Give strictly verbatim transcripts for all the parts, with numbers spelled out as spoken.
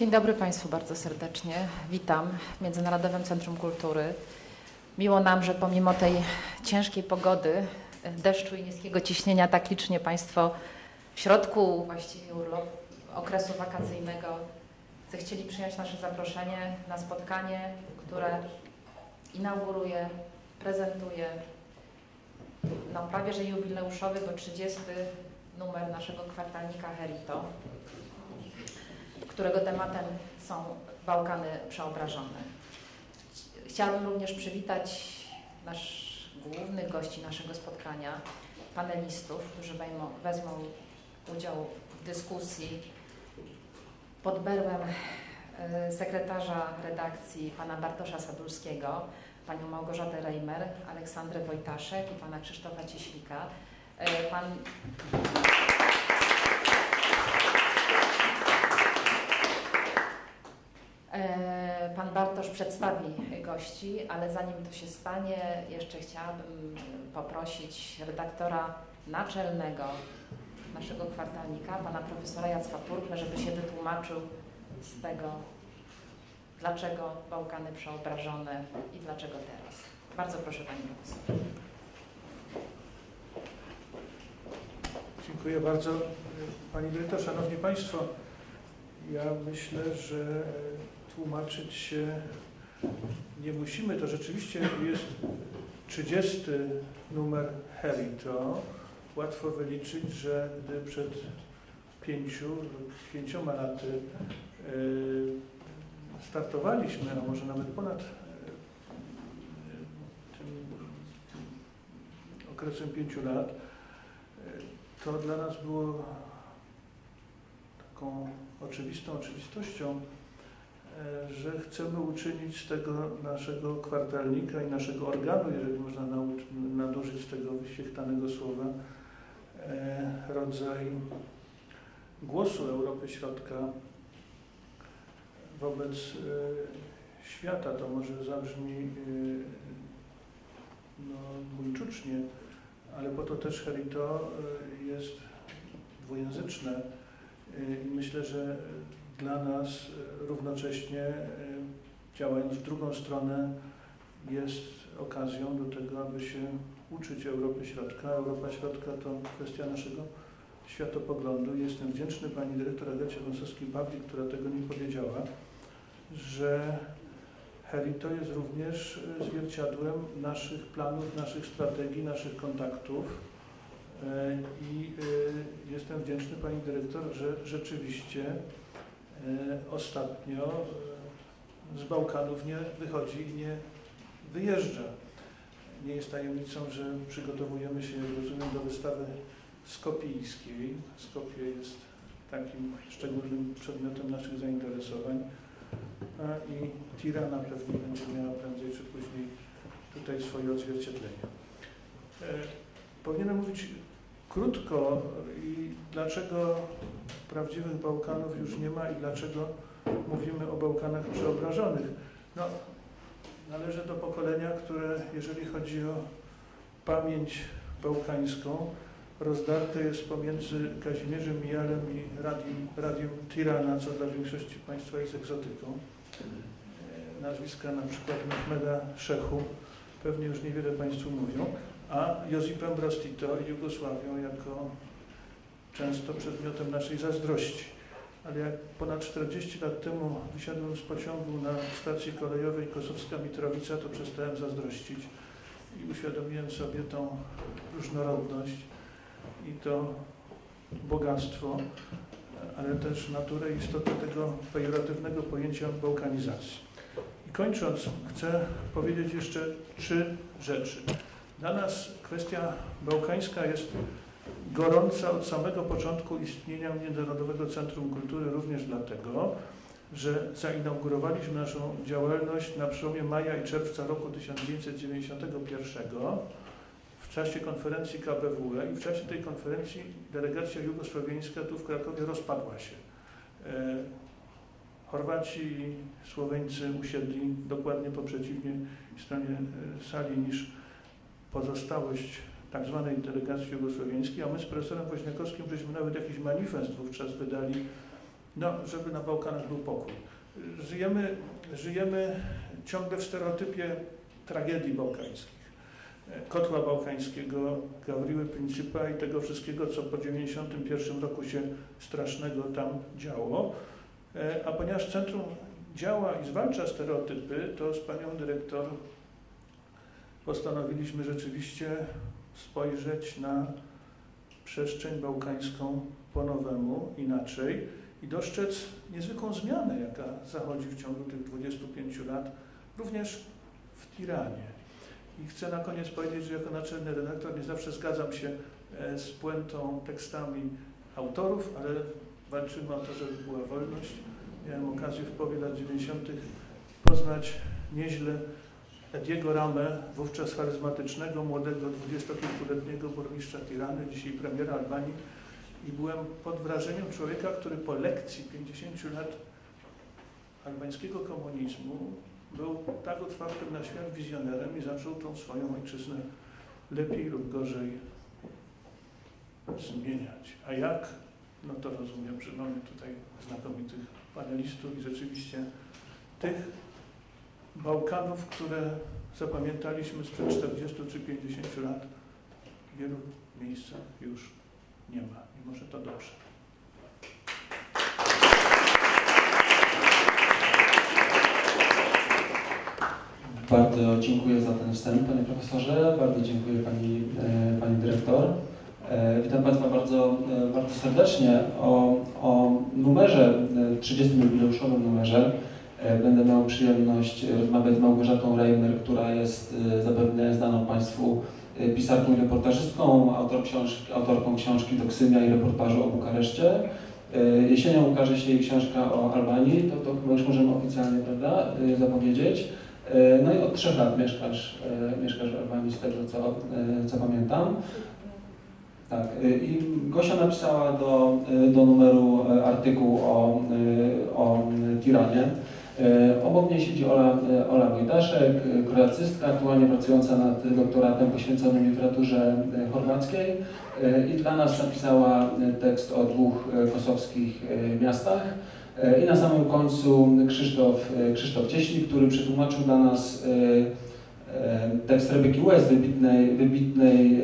Dzień dobry Państwu bardzo serdecznie. Witam w Międzynarodowym Centrum Kultury. Miło nam, że pomimo tej ciężkiej pogody, deszczu i niskiego ciśnienia tak licznie Państwo w środku właściwie urlopu, okresu wakacyjnego zechcieli przyjąć nasze zaproszenie na spotkanie, które inauguruje, prezentuje no prawie że jubileuszowy, bo trzydziesty numer naszego kwartalnika Herito, którego tematem są Bałkany przeobrażone. Chciałabym również przywitać nasz głównych gości naszego spotkania, panelistów, którzy wejmą, wezmą udział w dyskusji pod berłem sekretarza redakcji pana Bartosza Sadulskiego, panią Małgorzatę Rejmer, Aleksandrę Wojtaszek i pana Krzysztofa Cieślika. Pan... Pan Bartosz przedstawi gości, ale zanim to się stanie, jeszcze chciałabym poprosić redaktora naczelnego naszego kwartalnika, pana profesora Jacka Purchla, żeby się wytłumaczył z tego, dlaczego Bałkany przeobrażone i dlaczego teraz. Bardzo proszę, pani profesor. Dziękuję bardzo, pani dyrektor. Szanowni Państwo, ja myślę, że tłumaczyć się nie musimy. To rzeczywiście jest trzydziesty numer Herito. Łatwo wyliczyć, że gdy przed pięciu lub pięcioma laty startowaliśmy, a może nawet ponad tym okresem pięciu lat, to dla nas było taką oczywistą oczywistością, że chcemy uczynić z tego naszego kwartalnika i naszego organu, jeżeli można nadużyć tego wyświechtanego słowa, rodzaj głosu Europy Środka wobec świata. To może zabrzmi no, buńczucznie, ale po to też Herito jest dwujęzyczne i myślę, że dla nas równocześnie, działając w drugą stronę, jest okazją do tego, aby się uczyć Europy Środka. Europa Środka to kwestia naszego światopoglądu. Jestem wdzięczny pani dyrektor Agacie Wąsowskiej-Pawlik, która tego nie powiedziała, że Herito jest również zwierciadłem naszych planów, naszych strategii, naszych kontaktów. I jestem wdzięczny pani dyrektor, że rzeczywiście ostatnio z Bałkanów nie wychodzi i nie wyjeżdża. Nie jest tajemnicą, że przygotowujemy się, jak rozumiem, do wystawy skopijskiej. Skopie jest takim szczególnym przedmiotem naszych zainteresowań. A i Tirana pewnie będzie miała prędzej czy później tutaj swoje odzwierciedlenie. Powinienem mówić krótko i dlaczego prawdziwych Bałkanów już nie ma i dlaczego mówimy o Bałkanach przeobrażonych. No, należę do pokolenia, które jeżeli chodzi o pamięć bałkańską, rozdarte jest pomiędzy Kazimierzem Mijalem i radiem, radiem Tirana, co dla większości Państwa jest egzotyką. Nazwiska na przykład Mehmeda Szechu pewnie już niewiele Państwu mówią, a Josipem Broz Tito i Jugosławią jako często przedmiotem naszej zazdrości. Ale jak ponad czterdzieści lat temu wysiadłem z pociągu na stacji kolejowej Kosowska Mitrowica, to przestałem zazdrościć i uświadomiłem sobie tą różnorodność i to bogactwo, ale też naturę i istotę tego pejoratywnego pojęcia bałkanizacji. I kończąc, chcę powiedzieć jeszcze trzy rzeczy. Dla nas kwestia bałkańska jest gorąca od samego początku istnienia Międzynarodowego Centrum Kultury, również dlatego, że zainaugurowaliśmy naszą działalność na przełomie maja i czerwca roku tysiąc dziewięćset dziewięćdziesiątego pierwszego w czasie konferencji K B W E i w czasie tej konferencji delegacja jugosłowiańska tu w Krakowie rozpadła się. Chorwaci i Słoweńcy usiedli dokładnie po przeciwnej stronie sali niż pozostałość tak zwanej delegacji jugosłowiańskiej, a my z profesorem Koźniakowskim żeśmy nawet jakiś manifest wówczas wydali no, żeby na Bałkanach był pokój. Żyjemy, żyjemy ciągle w stereotypie tragedii bałkańskich, kotła bałkańskiego, Gavriły Principa i tego wszystkiego, co po dziewięćdziesiątym pierwszym roku się strasznego tam działo. A ponieważ centrum działa i zwalcza stereotypy, to z panią dyrektor postanowiliśmy rzeczywiście spojrzeć na przestrzeń bałkańską po nowemu, inaczej i dostrzec niezwykłą zmianę, jaka zachodzi w ciągu tych dwudziestu pięciu lat, również w Tiranie. I chcę na koniec powiedzieć, że jako naczelny redaktor nie zawsze zgadzam się z puentą, tekstami autorów, ale walczymy o to, żeby była wolność. Miałem okazję w połowie lat dziewięćdziesiątych poznać nieźle Ediego Ramę, wówczas charyzmatycznego, młodego, dwudziestokilkuletniego burmistrza Tirany, dzisiaj premiera Albanii. I byłem pod wrażeniem człowieka, który po lekcji pięćdziesięciu lat albańskiego komunizmu był tak otwartym na świat wizjonerem i zaczął tą swoją ojczyznę lepiej lub gorzej zmieniać. A jak? No to rozumiem, że mamy tutaj znakomitych panelistów i rzeczywiście tych Bałkanów, które zapamiętaliśmy sprzed czterdziestu czy pięćdziesięciu lat, w wielu miejscach już nie ma. I może to dobrze. Bardzo dziękuję za ten wstęp, panie profesorze. Bardzo dziękuję pani, e, pani dyrektor. E, witam państwa bardzo, e, bardzo serdecznie. O, o numerze, e, trzydziestym jubileuszowym numerze e, będę miał przyjemność rozmawiać z Małgorzatą Rejmer, która jest e, zapewne znaną państwu e, pisarką i reportażystką, autor książki, autorką książki Toksymia i reportażu o Bukareszcie. E, jesienią ukaże się jej książka o Albanii, to, to chyba już możemy oficjalnie, prawda, e, zapowiedzieć. No i od trzech lat mieszkasz, mieszkasz w Albanii, z tego co, co pamiętam. Tak. I Gosia napisała do, do numeru artykuł o, o Tiranie. Obok niej siedzi Ola, Ola Wojtaszek, kroacystka, aktualnie pracująca nad doktoratem poświęconym literaturze chorwackiej. I dla nas napisała tekst o dwóch kosowskich miastach. I na samym końcu Krzysztof, Krzysztof Cieślik, który przetłumaczył dla nas tekst Rebeki West, wybitnej, wybitnej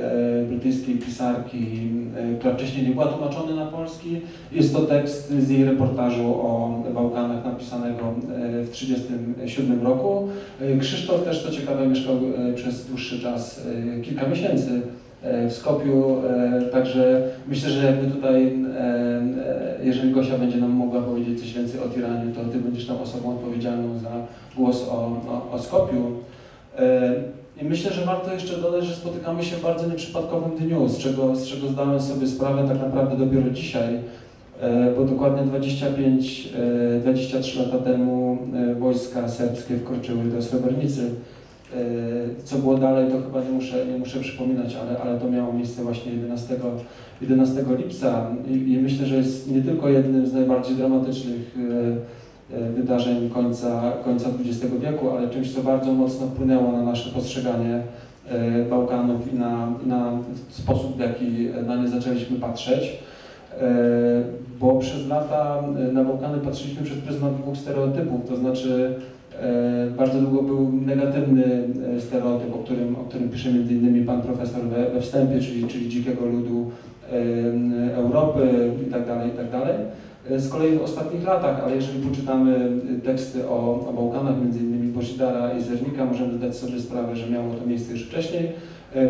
brytyjskiej pisarki, która wcześniej nie była tłumaczona na polski. Jest to tekst z jej reportażu o Bałkanach, napisanego w tysiąc dziewięćset trzydziestym siódmym roku. Krzysztof też, co ciekawe, mieszkał przez dłuższy czas, kilka miesięcy w Skopiu, także myślę, że jakby tutaj, jeżeli Gosia będzie nam mogła powiedzieć coś więcej o Tiranie, to ty będziesz tą osobą odpowiedzialną za głos o, o, o Skopiu. I myślę, że warto jeszcze dodać, że spotykamy się w bardzo nieprzypadkowym dniu, z czego, z czego zdałem sobie sprawę tak naprawdę dopiero dzisiaj, bo dokładnie dwadzieścia pięć, dwadzieścia trzy lata temu wojska serbskie wkroczyły do Srebrenicy. Co było dalej, to chyba nie muszę, nie muszę przypominać, ale, ale to miało miejsce właśnie jedenastego lipca i, i myślę, że jest nie tylko jednym z najbardziej dramatycznych wydarzeń końca, końca dwudziestego wieku, ale czymś, co bardzo mocno wpłynęło na nasze postrzeganie Bałkanów i na, na sposób, w jaki na nie zaczęliśmy patrzeć. Bo przez lata na Bałkany patrzyliśmy przez pryzmat dwóch stereotypów, to znaczy bardzo długo był negatywny stereotyp, o którym, o którym pisze między innymi pan profesor we, we wstępie, czyli, czyli dzikiego ludu Europy itd., itd. Z kolei w ostatnich latach, ale jeżeli poczytamy teksty o, o Bałkanach, między innymi Bożidara i Zernika, możemy zdać sobie sprawę, że miało to miejsce już wcześniej.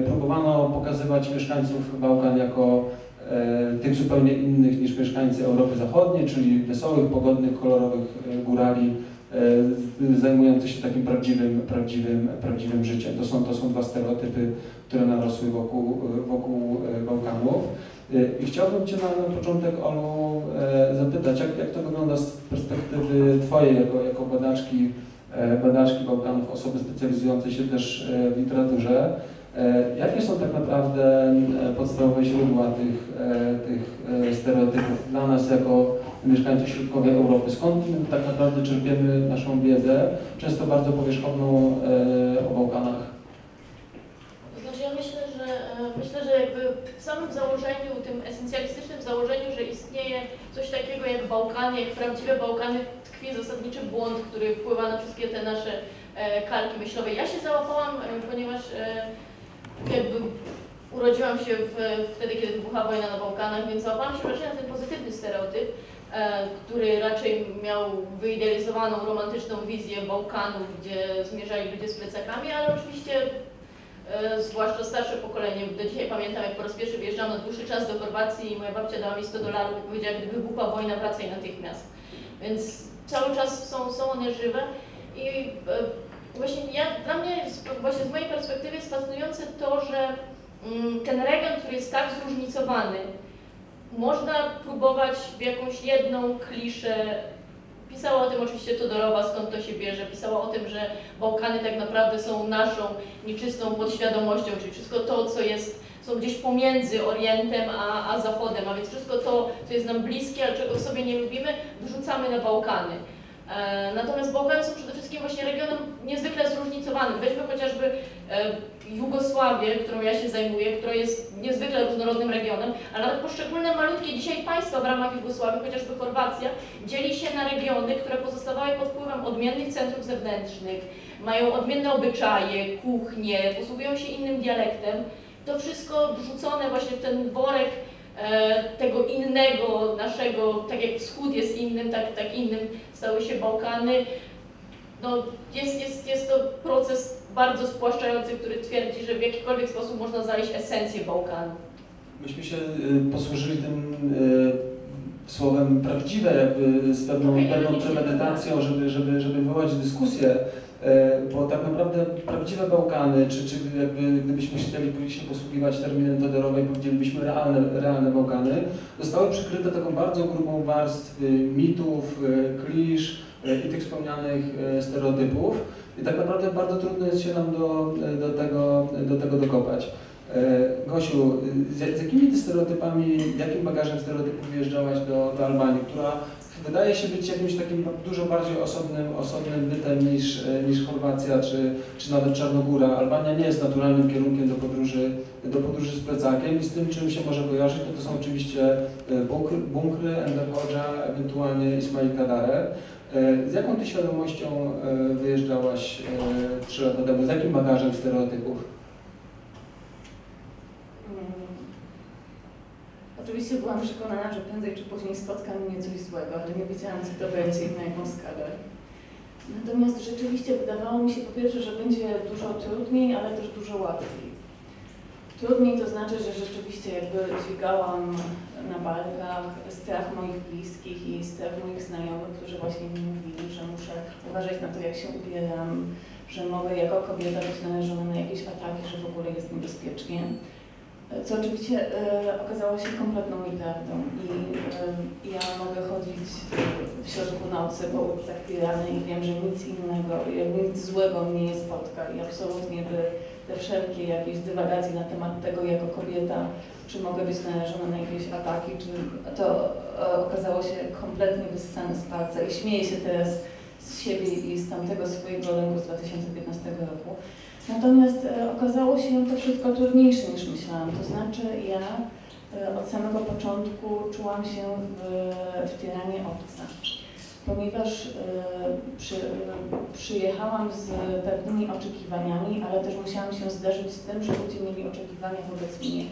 Próbowano pokazywać mieszkańców Bałkan jako tych zupełnie innych niż mieszkańcy Europy Zachodniej, czyli wesołych, pogodnych, kolorowych górali, zajmujący się takim prawdziwym, prawdziwym, prawdziwym życiem. To są, to są dwa stereotypy, które narosły wokół, wokół Bałkanów. I chciałbym cię na, na początek, Olu, zapytać, jak, jak to wygląda z perspektywy twojej, jako, jako badaczki, badaczki Bałkanów, osoby specjalizującej się też w literaturze. Jakie są tak naprawdę podstawowe źródła tych, tych stereotypów dla nas jako mieszkańców środkowej Europy? Skąd tak naprawdę czerpiemy naszą wiedzę, często bardzo powierzchowną, o Bałkanach? To znaczy ja myślę, że, myślę, że jakby samym założeniu, tym esencjalistycznym założeniu, że istnieje coś takiego jak Bałkany, jak prawdziwe Bałkany, tkwi zasadniczy błąd, który wpływa na wszystkie te nasze kalki myślowe. Ja się załapałam, ponieważ jakby urodziłam się w, wtedy, kiedy wybuchła wojna na Bałkanach, więc załapałam się raczej na ten pozytywny stereotyp, który raczej miał wyidealizowaną, romantyczną wizję Bałkanów, gdzie zmierzali ludzie z plecakami, ale oczywiście zwłaszcza starsze pokolenie, do dzisiaj pamiętam, jak po raz pierwszy wyjeżdżałam na dłuższy czas do Chorwacji i moja babcia dała mi sto dolarów i powiedziała, gdy wybuchła wojna, wracaj natychmiast. Więc cały czas są, są one żywe i właśnie ja, dla mnie, właśnie z mojej perspektywy jest fascynujące to, że ten region, który jest tak zróżnicowany, można próbować w jakąś jedną kliszę. Pisała o tym oczywiście Todorowa, skąd to się bierze, pisała o tym, że Bałkany tak naprawdę są naszą nieczystą podświadomością, czyli wszystko to, co jest, są gdzieś pomiędzy Orientem a, a Zachodem, a więc wszystko to, co jest nam bliskie, a czego sobie nie lubimy, wrzucamy na Bałkany. E, natomiast Bałkany są przede wszystkim właśnie regionem niezwykle zróżnicowanym. Weźmy chociażby e, Jugosławię, którą ja się zajmuję, która jest niezwykle różnorodnym regionem, ale nawet poszczególne malutkie dzisiaj państwa w ramach Jugosławii, chociażby Chorwacja, dzieli się na regiony, które pozostawały pod wpływem odmiennych centrów zewnętrznych, mają odmienne obyczaje, kuchnie, posługują się innym dialektem. To wszystko wrzucone właśnie w ten worek e, tego innego naszego, tak jak wschód jest innym, tak, tak innym stały się Bałkany. No, jest, jest, jest to proces bardzo spłaszczający, który twierdzi, że w jakikolwiek sposób można znaleźć esencję Bałkanów. Myśmy się posłużyli tym y, słowem prawdziwe, jakby z pewną, okay, pewną premedytacją, żeby, żeby, żeby wywołać dyskusję, y, bo tak naprawdę prawdziwe Bałkany, czy, czy jakby gdybyśmy chcieli się posługiwać terminem Todorowej, powiedzielibyśmy realne, realne Bałkany, zostały przykryte taką bardzo grubą warstwą mitów, klisz i tych wspomnianych stereotypów. I tak naprawdę bardzo trudno jest się nam do, do, tego, do tego dokopać. Gosiu, z, z jakimi ty stereotypami, jakim bagażem stereotypów wyjeżdżałaś do, do Albanii, która wydaje się być jakimś takim dużo bardziej osobnym, osobnym bytem niż, niż Chorwacja czy, czy nawet Czarnogóra. Albania nie jest naturalnym kierunkiem do podróży, do podróży z plecakiem i z tym, czym się może kojarzyć, to, to są oczywiście bunkry, bunkry Ender Hodża, ewentualnie Ismail Kadare. Z jaką ty świadomością wyjeżdżałaś trzy lata temu? Z jakim bagażem stereotypów? Hmm. Oczywiście byłam przekonana, że prędzej czy później spotka mnie coś złego, ale nie wiedziałam, co to będzie i na jaką skalę. Natomiast rzeczywiście wydawało mi się po pierwsze, że będzie dużo trudniej, ale też dużo łatwiej. Trudniej to znaczy, że rzeczywiście jakby dźwigałam na barkach strach moich bliskich i strach moich znajomych, którzy właśnie mi mówili, że muszę uważać na to, jak się ubieram, że mogę jako kobieta być narażona na jakieś ataki, że w ogóle jest niebezpiecznie. Co oczywiście y, okazało się kompletną nieprawdą. I y, ja mogę chodzić w środku nocy po ulicach Tirany i wiem, że nic innego, nic złego mnie nie spotka i absolutnie by te wszelkie jakieś dywagacje na temat tego, jako kobieta, czy mogę być narażona na jakieś ataki, czy to e, okazało się kompletnie wyssane z palca i śmieję się teraz z siebie i z tamtego swojego lęku z dwa tysiące piętnastego roku. Natomiast e, okazało się to wszystko trudniejsze niż myślałam, to znaczy ja e, od samego początku czułam się w, w Tiranie obca. Ponieważ y, przy, y, przyjechałam z pewnymi oczekiwaniami, ale też musiałam się zderzyć z tym, że ludzie mieli oczekiwania wobec mnie.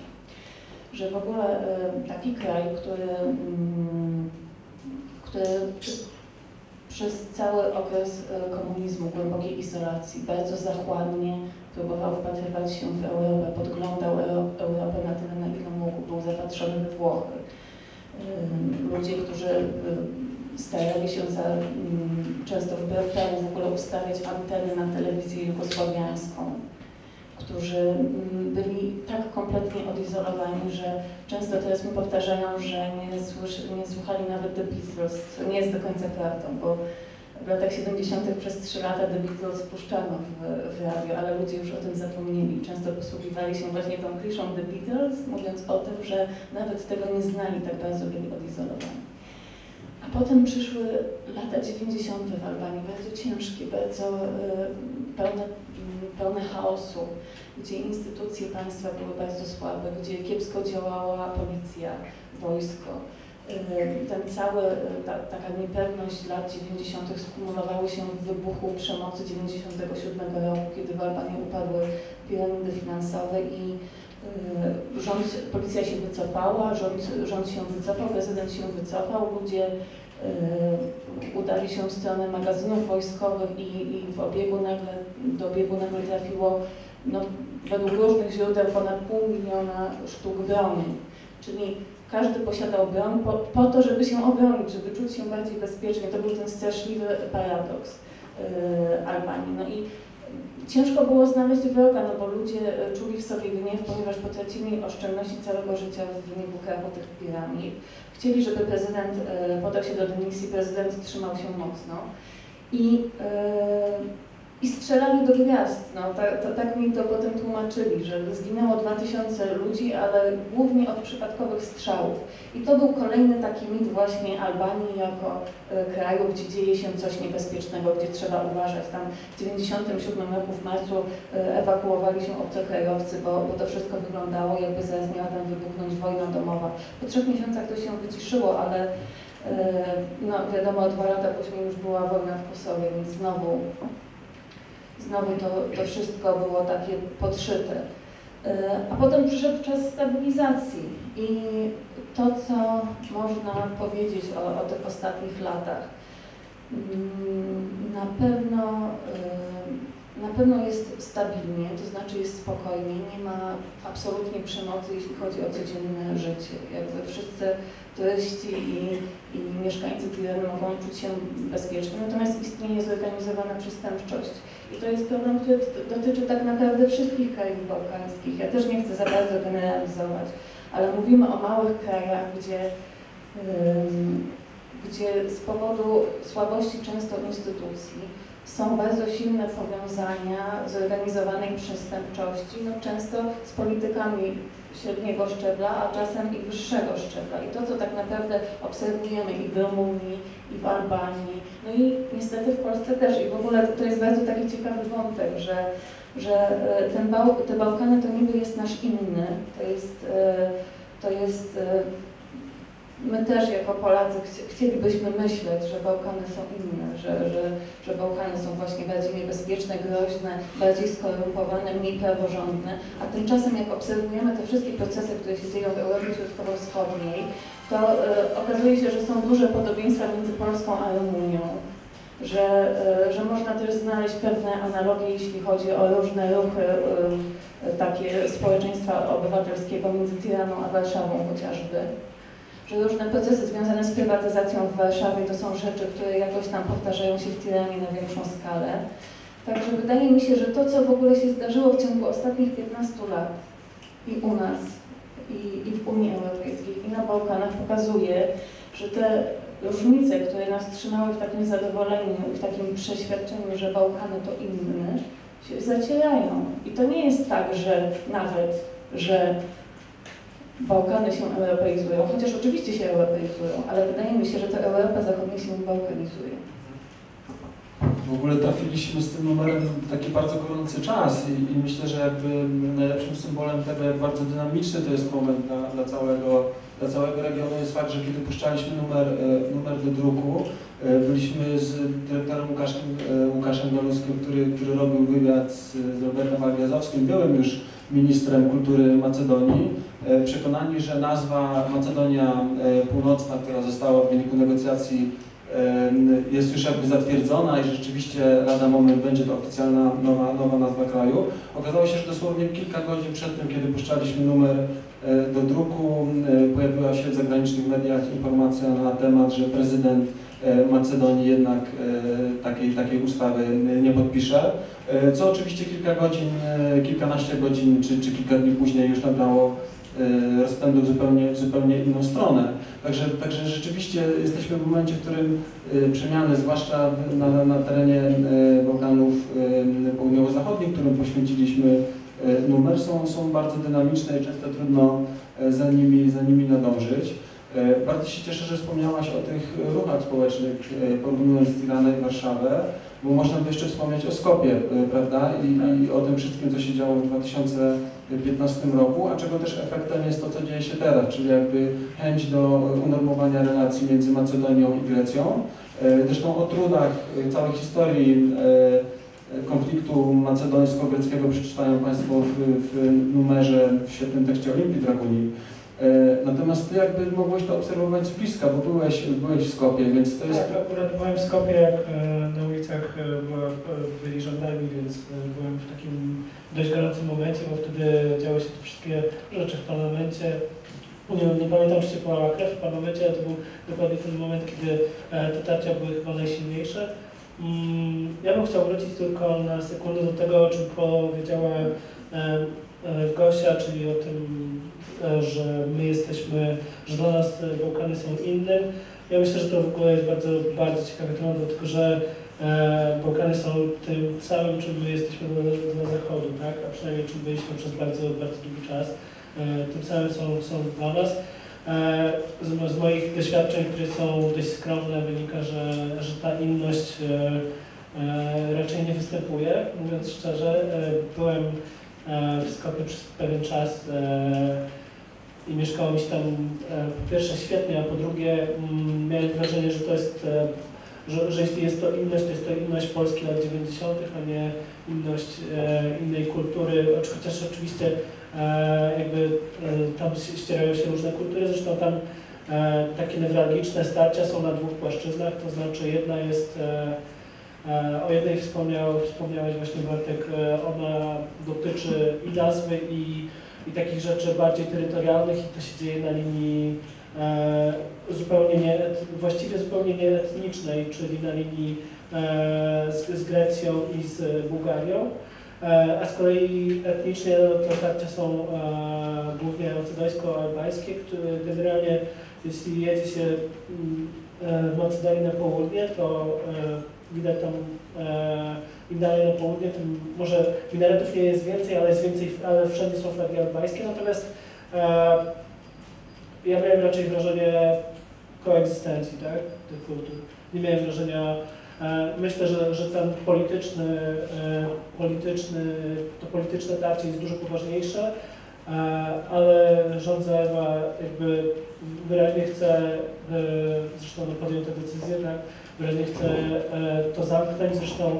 Że w ogóle y, taki kraj, który, y, który przy, przez cały okres y, komunizmu, głębokiej izolacji, bardzo zachłannie próbował wpatrywać się w Europę, podglądał Euro, Europę na tyle, na ile mógł, był zapatrzony we Włochy. Y, ludzie, którzy y, starali się za, um, często wbrew temu w ogóle ustawiać anteny na telewizję jugosłowiańską, którzy um, byli tak kompletnie odizolowani, że często teraz mi powtarzają, że nie, słyszy, nie słuchali nawet The Beatles, co nie jest do końca prawdą, bo w latach siedemdziesiątych przez trzy lata The Beatles puszczano w, w radio, ale ludzie już o tym zapomnieli. Często posługiwali się właśnie tą kliszą The Beatles, mówiąc o tym, że nawet tego nie znali, tak bardzo byli odizolowani. A potem przyszły lata dziewięćdziesiąte w Albanii, bardzo ciężkie, bardzo pełne, pełne chaosu, gdzie instytucje państwa były bardzo słabe, gdzie kiepsko działała policja, wojsko. Ten cały, ta, taka niepewność lat dziewięćdziesiątych skumulowały się w wybuchu przemocy dziewięćdziesiątego siódmego roku, kiedy w Albanii upadły piramidy finansowe i rząd, policja się wycofała, rząd, rząd się wycofał, prezydent się wycofał, ludzie y, udali się w stronę magazynów wojskowych i, i w obiegu nagle, do obiegu nagle trafiło no, według różnych źródeł ponad pół miliona sztuk broni. Czyli każdy posiadał broń po, po to, żeby się obronić, żeby czuć się bardziej bezpiecznie. To był ten straszliwy paradoks y, Albanii. No i ciężko było znaleźć wroga, no bo ludzie czuli w sobie gniew, ponieważ potracili oszczędności całego życia w wyniku krachu tych piramid. Chcieli, żeby prezydent podał się do dymisji, prezydent trzymał się mocno i, i strzelali do gwiazd. No, tak, to, tak mi to potem tłumaczyli, że zginęło dwa tysiące ludzi, ale głównie od przypadkowych strzałów. I to był kolejny taki mit właśnie Albanii jako kraju, gdzie dzieje się coś niebezpiecznego, gdzie trzeba uważać. Tam w dziewięćdziesiątym siódmym roku w marcu ewakuowali się obcokrajowcy, bo, bo to wszystko wyglądało, jakby zaraz miała tam wybuchnąć wojna domowa. Po trzech miesiącach to się wyciszyło, ale no, wiadomo, dwa lata później już była wojna w Kosowie, więc znowu Znowu to, to wszystko było takie podszyte. A potem przyszedł czas stabilizacji i to, co można powiedzieć o, o tych ostatnich latach, na pewno, na pewno jest stabilnie, to znaczy jest spokojnie, nie ma absolutnie przemocy, jeśli chodzi o codzienne życie. Jakby wszyscy turyści i, i mieszkańcy Tirany mogą czuć się bezpiecznie, natomiast istnieje zorganizowana przestępczość. I to jest problem, który dotyczy tak naprawdę wszystkich krajów bałkańskich. Ja też nie chcę za bardzo generalizować, ale mówimy o małych krajach, gdzie, um, gdzie z powodu słabości często instytucji są bardzo silne powiązania zorganizowanej przestępczości, no często z politykami średniego szczebla, a czasem i wyższego szczebla. I to, co tak naprawdę obserwujemy i w Rumunii, i w Albanii, no i niestety w Polsce też. I w ogóle to jest bardzo taki ciekawy wątek, że, że ten Bał te Bałkany to niby jest nasz inny, to jest, to jest my też jako Polacy chcielibyśmy myśleć, że Bałkany są inne, że, że, że Bałkany są właśnie bardziej niebezpieczne, groźne, bardziej skorumpowane, mniej praworządne, a tymczasem jak obserwujemy te wszystkie procesy, które się dzieją w Europie Środkowo-Wschodniej, to y, okazuje się, że są duże podobieństwa między Polską a Rumunią, że, y, że można też znaleźć pewne analogie, jeśli chodzi o różne ruchy y, takie społeczeństwa obywatelskiego między Tiraną a Warszawą chociażby. Że różne procesy związane z prywatyzacją w Warszawie to są rzeczy, które jakoś tam powtarzają się w Tiranie na większą skalę. Także wydaje mi się, że to, co w ogóle się zdarzyło w ciągu ostatnich piętnastu lat i u nas, i, i w Unii Europejskiej, i na Bałkanach pokazuje, że te różnice, które nas trzymały w takim zadowoleniu, w takim przeświadczeniu, że Bałkany to inne, się zacierają. I to nie jest tak, że nawet, że Bałkany się europeizują, chociaż oczywiście się europeizują, ale wydaje mi się, że to Europa Zachodnia się bałkanizuje. W ogóle trafiliśmy z tym numerem w taki bardzo gorący czas i, i myślę, że jakby najlepszym symbolem tego, jak bardzo dynamiczny to jest moment dla, dla, całego, dla całego regionu, jest fakt, że kiedy puszczaliśmy numer, numer do druku, byliśmy z dyrektorem Łukaszem, Łukaszem Galowskim, który, który robił wywiad z, z Robertem Alwiazowskim, byłym już ministrem kultury Macedonii, przekonani, że nazwa Macedonia Północna, która została w wyniku negocjacji, jest już jakby zatwierdzona i rzeczywiście lada moment będzie to oficjalna nowa, nowa nazwa kraju. Okazało się, że dosłownie kilka godzin przed tym, kiedy puszczaliśmy numer do druku, pojawiła się w zagranicznych mediach informacja na temat, że prezydent Macedonii jednak takiej, takiej ustawy nie podpisze, co oczywiście kilka godzin, kilkanaście godzin czy, czy kilka dni później już nabrało rozpędu w zupełnie, zupełnie inną stronę. Także, także rzeczywiście jesteśmy w momencie, w którym przemiany, zwłaszcza na, na terenie Bałkanów Południowo-Zachodnich, którym poświęciliśmy numer, są, są bardzo dynamiczne i często trudno za nimi, za nimi nadążyć. Bardzo się cieszę, że wspomniałaś o tych ruchach społecznych, porównując Tiranę i Warszawę, bo można by jeszcze wspomnieć o Skopie, prawda, i, i o tym wszystkim, co się działo w dwa tysiące piętnastym roku, a czego też efektem jest to, co dzieje się teraz, czyli jakby chęć do unormowania relacji między Macedonią i Grecją. Zresztą o trudach całej historii konfliktu macedońsko-greckiego przeczytają Państwo w, w numerze, w świetnym tekście Olimpii Draguni. Natomiast Ty jakby mogłeś to obserwować z bliska, bo byłeś, byłeś w Skopie, więc to jest... Tak, akurat byłem w Skopie, jak na ulicach byli rządami, więc byłem w takim dość gorącym momencie, bo wtedy działy się te wszystkie rzeczy w parlamencie. Nie, nie pamiętam, czy się płała krew w parlamencie, ale to był dokładnie ten moment, kiedy te tarcia były chyba najsilniejsze. Ja bym chciał wrócić tylko na sekundę do tego, o czym powiedziała Gosia, czyli o tym, że my jesteśmy, że dla nas Bałkany są innym. Ja myślę, że to w ogóle jest bardzo, bardzo ciekawy temat, dlatego że Bałkany są tym samym, czym my jesteśmy dla, dla Zachodu, tak? A przynajmniej czym byliśmy przez bardzo, bardzo długi czas. Tym samym są, są dla nas. Z, z moich doświadczeń, które są dość skromne, wynika, że, że ta inność raczej nie występuje. Mówiąc szczerze, byłem w Skopie przez pewien czas i mieszkało mi się tam po pierwsze świetnie, a po drugie miałem wrażenie, że to jest, że, że jeśli jest to inność, to jest to inność Polski lat dziewięćdziesiątych, a nie inność innej kultury, chociaż oczywiście jakby tam ścierają się różne kultury, zresztą tam takie newralgiczne starcia są na dwóch płaszczyznach, to znaczy jedna jest, o jednej wspomniał, wspomniałeś właśnie Bartek, ona dotyczy i nazwy i, i takich rzeczy bardziej terytorialnych i to się dzieje na linii zupełnie nie, właściwie zupełnie nieetnicznej, czyli na linii z, z Grecją i z Bułgarią. A z kolei etnicznie te tarcia są głównie macedońsko-albańskie, które generalnie jeśli jedzie się w Macedonii na południe, to widać tam im dalej na południe, tym może minaretów nie jest więcej, ale jest więcej, ale wszędzie są flagi albańskie, natomiast ja miałem raczej wrażenie koegzystencji, tak, tych kultur. Nie miałem wrażenia. Myślę, że, że ten polityczny, polityczny, to polityczne tarcie jest dużo poważniejsze, ale rząd Zaewa jakby wyraźnie chce, zresztą podjął tę decyzję, tak? Wyraźnie chce to zamknąć, zresztą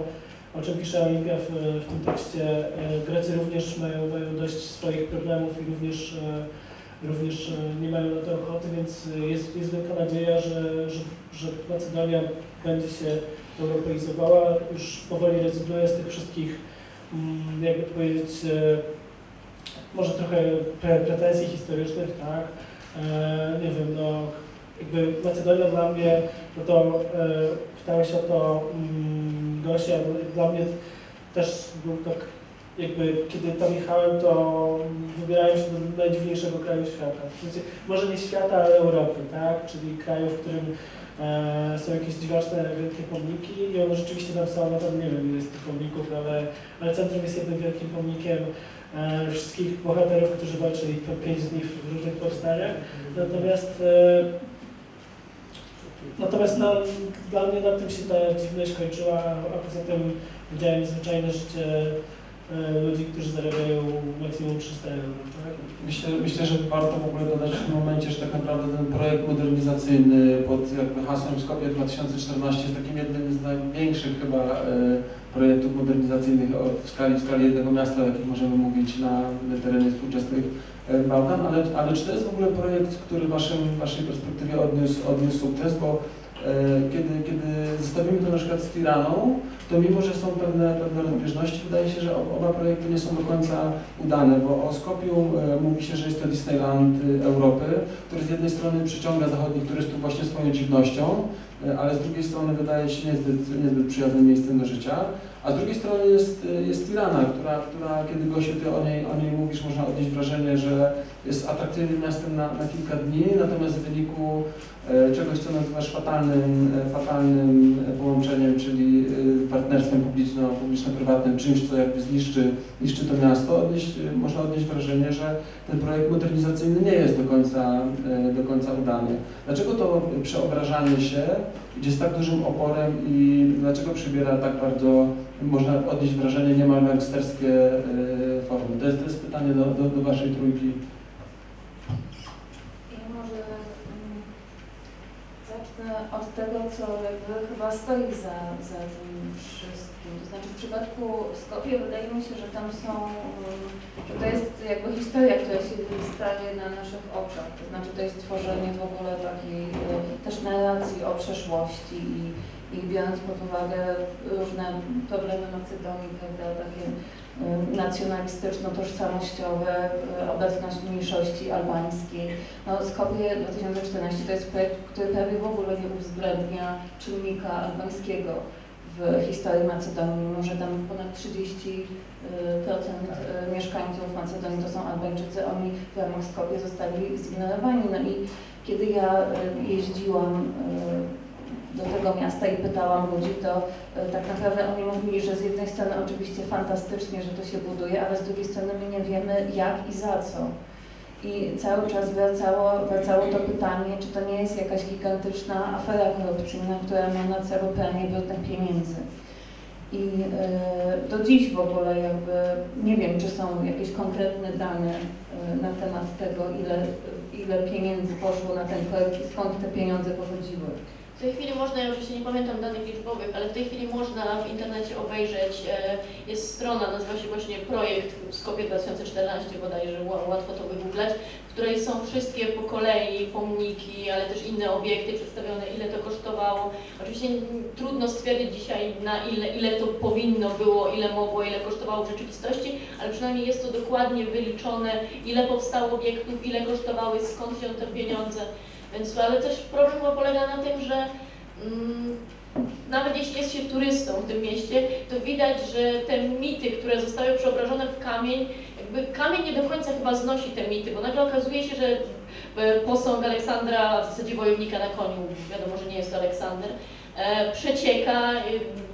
o czym pisze Olimpia w, w tym tekście, Grecy również mają, mają dość swoich problemów i również, również nie mają na to ochoty, więc jest, jest wielka nadzieja, że, że, że Macedonia będzie się europeizowała, już powoli rezygnuje z tych wszystkich, jakby to powiedzieć, może trochę pre pretensji historycznych, tak? E, nie wiem, no, jakby Macedonia dla mnie, no to e, pytała się o to mm, Gosia, dla mnie też był tak, jakby kiedy tam jechałem, to wybierałem się do najdziwniejszego kraju świata. W sensie, może nie świata, ale Europy, tak? Czyli kraju, w którym E, są jakieś dziwaczne wielkie pomniki i one rzeczywiście tam są, no tam nie wiem ile jest tych pomników, ale, ale centrum jest jednym wielkim pomnikiem e, wszystkich bohaterów, którzy walczyli po pięć dni w różnych powstaniach. Natomiast, e, natomiast na, dla mnie na tym się ta dziwność kończyła, a poza tym widziałem zwyczajne życie ludzi, którzy zarabiają maksimum trzysta euro. Tak? Myślę, myślę, że warto w ogóle dodać w tym momencie, że tak naprawdę ten projekt modernizacyjny pod jakby hasłem Skopje dwa tysiące czternaście jest takim jednym z największych chyba e, projektów modernizacyjnych w skali, w skali jednego miasta, o jakim możemy mówić na terenie współczesnych Bałkan, ale, ale czy to jest w ogóle projekt, który w waszym, waszej perspektywie odniósł, odniósł sukces, bo Kiedy, kiedy zestawimy to na przykład z Tiraną, to mimo, że są pewne, pewne rozbieżności, wydaje się, że oba projekty nie są do końca udane, bo o Skopiu mówi się, że jest to Disneyland Europy, który z jednej strony przyciąga zachodnich turystów właśnie swoją dziwnością, ale z drugiej strony wydaje się niezbyt, niezbyt przyjaznym miejscem do życia. A z drugiej strony jest, jest Tirana, która, która kiedy Gosiu, ty o niej, o niej mówisz, można odnieść wrażenie, że jest atrakcyjnym miastem na, na kilka dni, natomiast w wyniku czegoś, co nazywasz fatalnym, fatalnym połączeniem, czyli partnerstwem publiczno-prywatnym, czymś, co jakby zniszczy, niszczy to miasto, odnieść, można odnieść wrażenie, że ten projekt modernizacyjny nie jest do końca, do końca udany. Dlaczego to przeobrażanie się idzie z tak dużym oporem i dlaczego przybiera tak bardzo, można odnieść wrażenie, niemal gangsterskie formy? To jest, to jest pytanie do, do, do waszej trójki. Od tego, co jakby chyba stoi za, za tym wszystkim. To znaczy w przypadku Skopje wydaje mi się, że tam są, że to jest jakby historia, która się staje na naszych oczach. To znaczy to jest tworzenie w ogóle takiej też narracji o przeszłości i, i biorąc pod uwagę różne problemy Macedonii, prawda, takie nacjonalistyczno-tożsamościowe, obecność mniejszości albańskiej. No, Skopje dwa tysiące czternaście to jest projekt, który prawie w ogóle nie uwzględnia czynnika albańskiego w historii Macedonii, mimo że tam ponad trzydzieści procent mieszkańców Macedonii to są Albańczycy, oni w ramach Skopje zostali zignorowani. No i kiedy ja jeździłam do tego miasta i pytałam ludzi, to y, tak naprawdę oni mówili, że z jednej strony oczywiście fantastycznie, że to się buduje, ale z drugiej strony my nie wiemy jak i za co. I cały czas wracało, wracało to pytanie, czy to nie jest jakaś gigantyczna afera korupcyjna, która ma na celu pranie brudnych pieniędzy. I y, do dziś w ogóle jakby nie wiem, czy są jakieś konkretne dane y, na temat tego, ile, ile pieniędzy poszło na ten projekt i skąd te pieniądze pochodziły. W tej chwili można, ja oczywiście nie pamiętam danych liczbowych, ale w tej chwili można w internecie obejrzeć, jest strona, nazywa się właśnie projekt Skopje dwa tysiące czternaście, bodajże łatwo to wygooglać, w której są wszystkie po kolei pomniki, ale też inne obiekty przedstawione, ile to kosztowało. Oczywiście trudno stwierdzić dzisiaj, na ile, ile to powinno było, ile mogło, ile kosztowało w rzeczywistości, ale przynajmniej jest to dokładnie wyliczone, ile powstało obiektów, ile kosztowały, skąd wziął te pieniądze. Więc, ale też problem polega na tym, że mm, nawet jeśli jest się turystą w tym mieście, to widać, że te mity, które zostały przeobrażone w kamień, jakby kamień nie do końca chyba znosi te mity, bo nagle okazuje się, że posąg Aleksandra, w zasadzie wojownika na koniu, wiadomo, że nie jest to Aleksander, e, przecieka, e,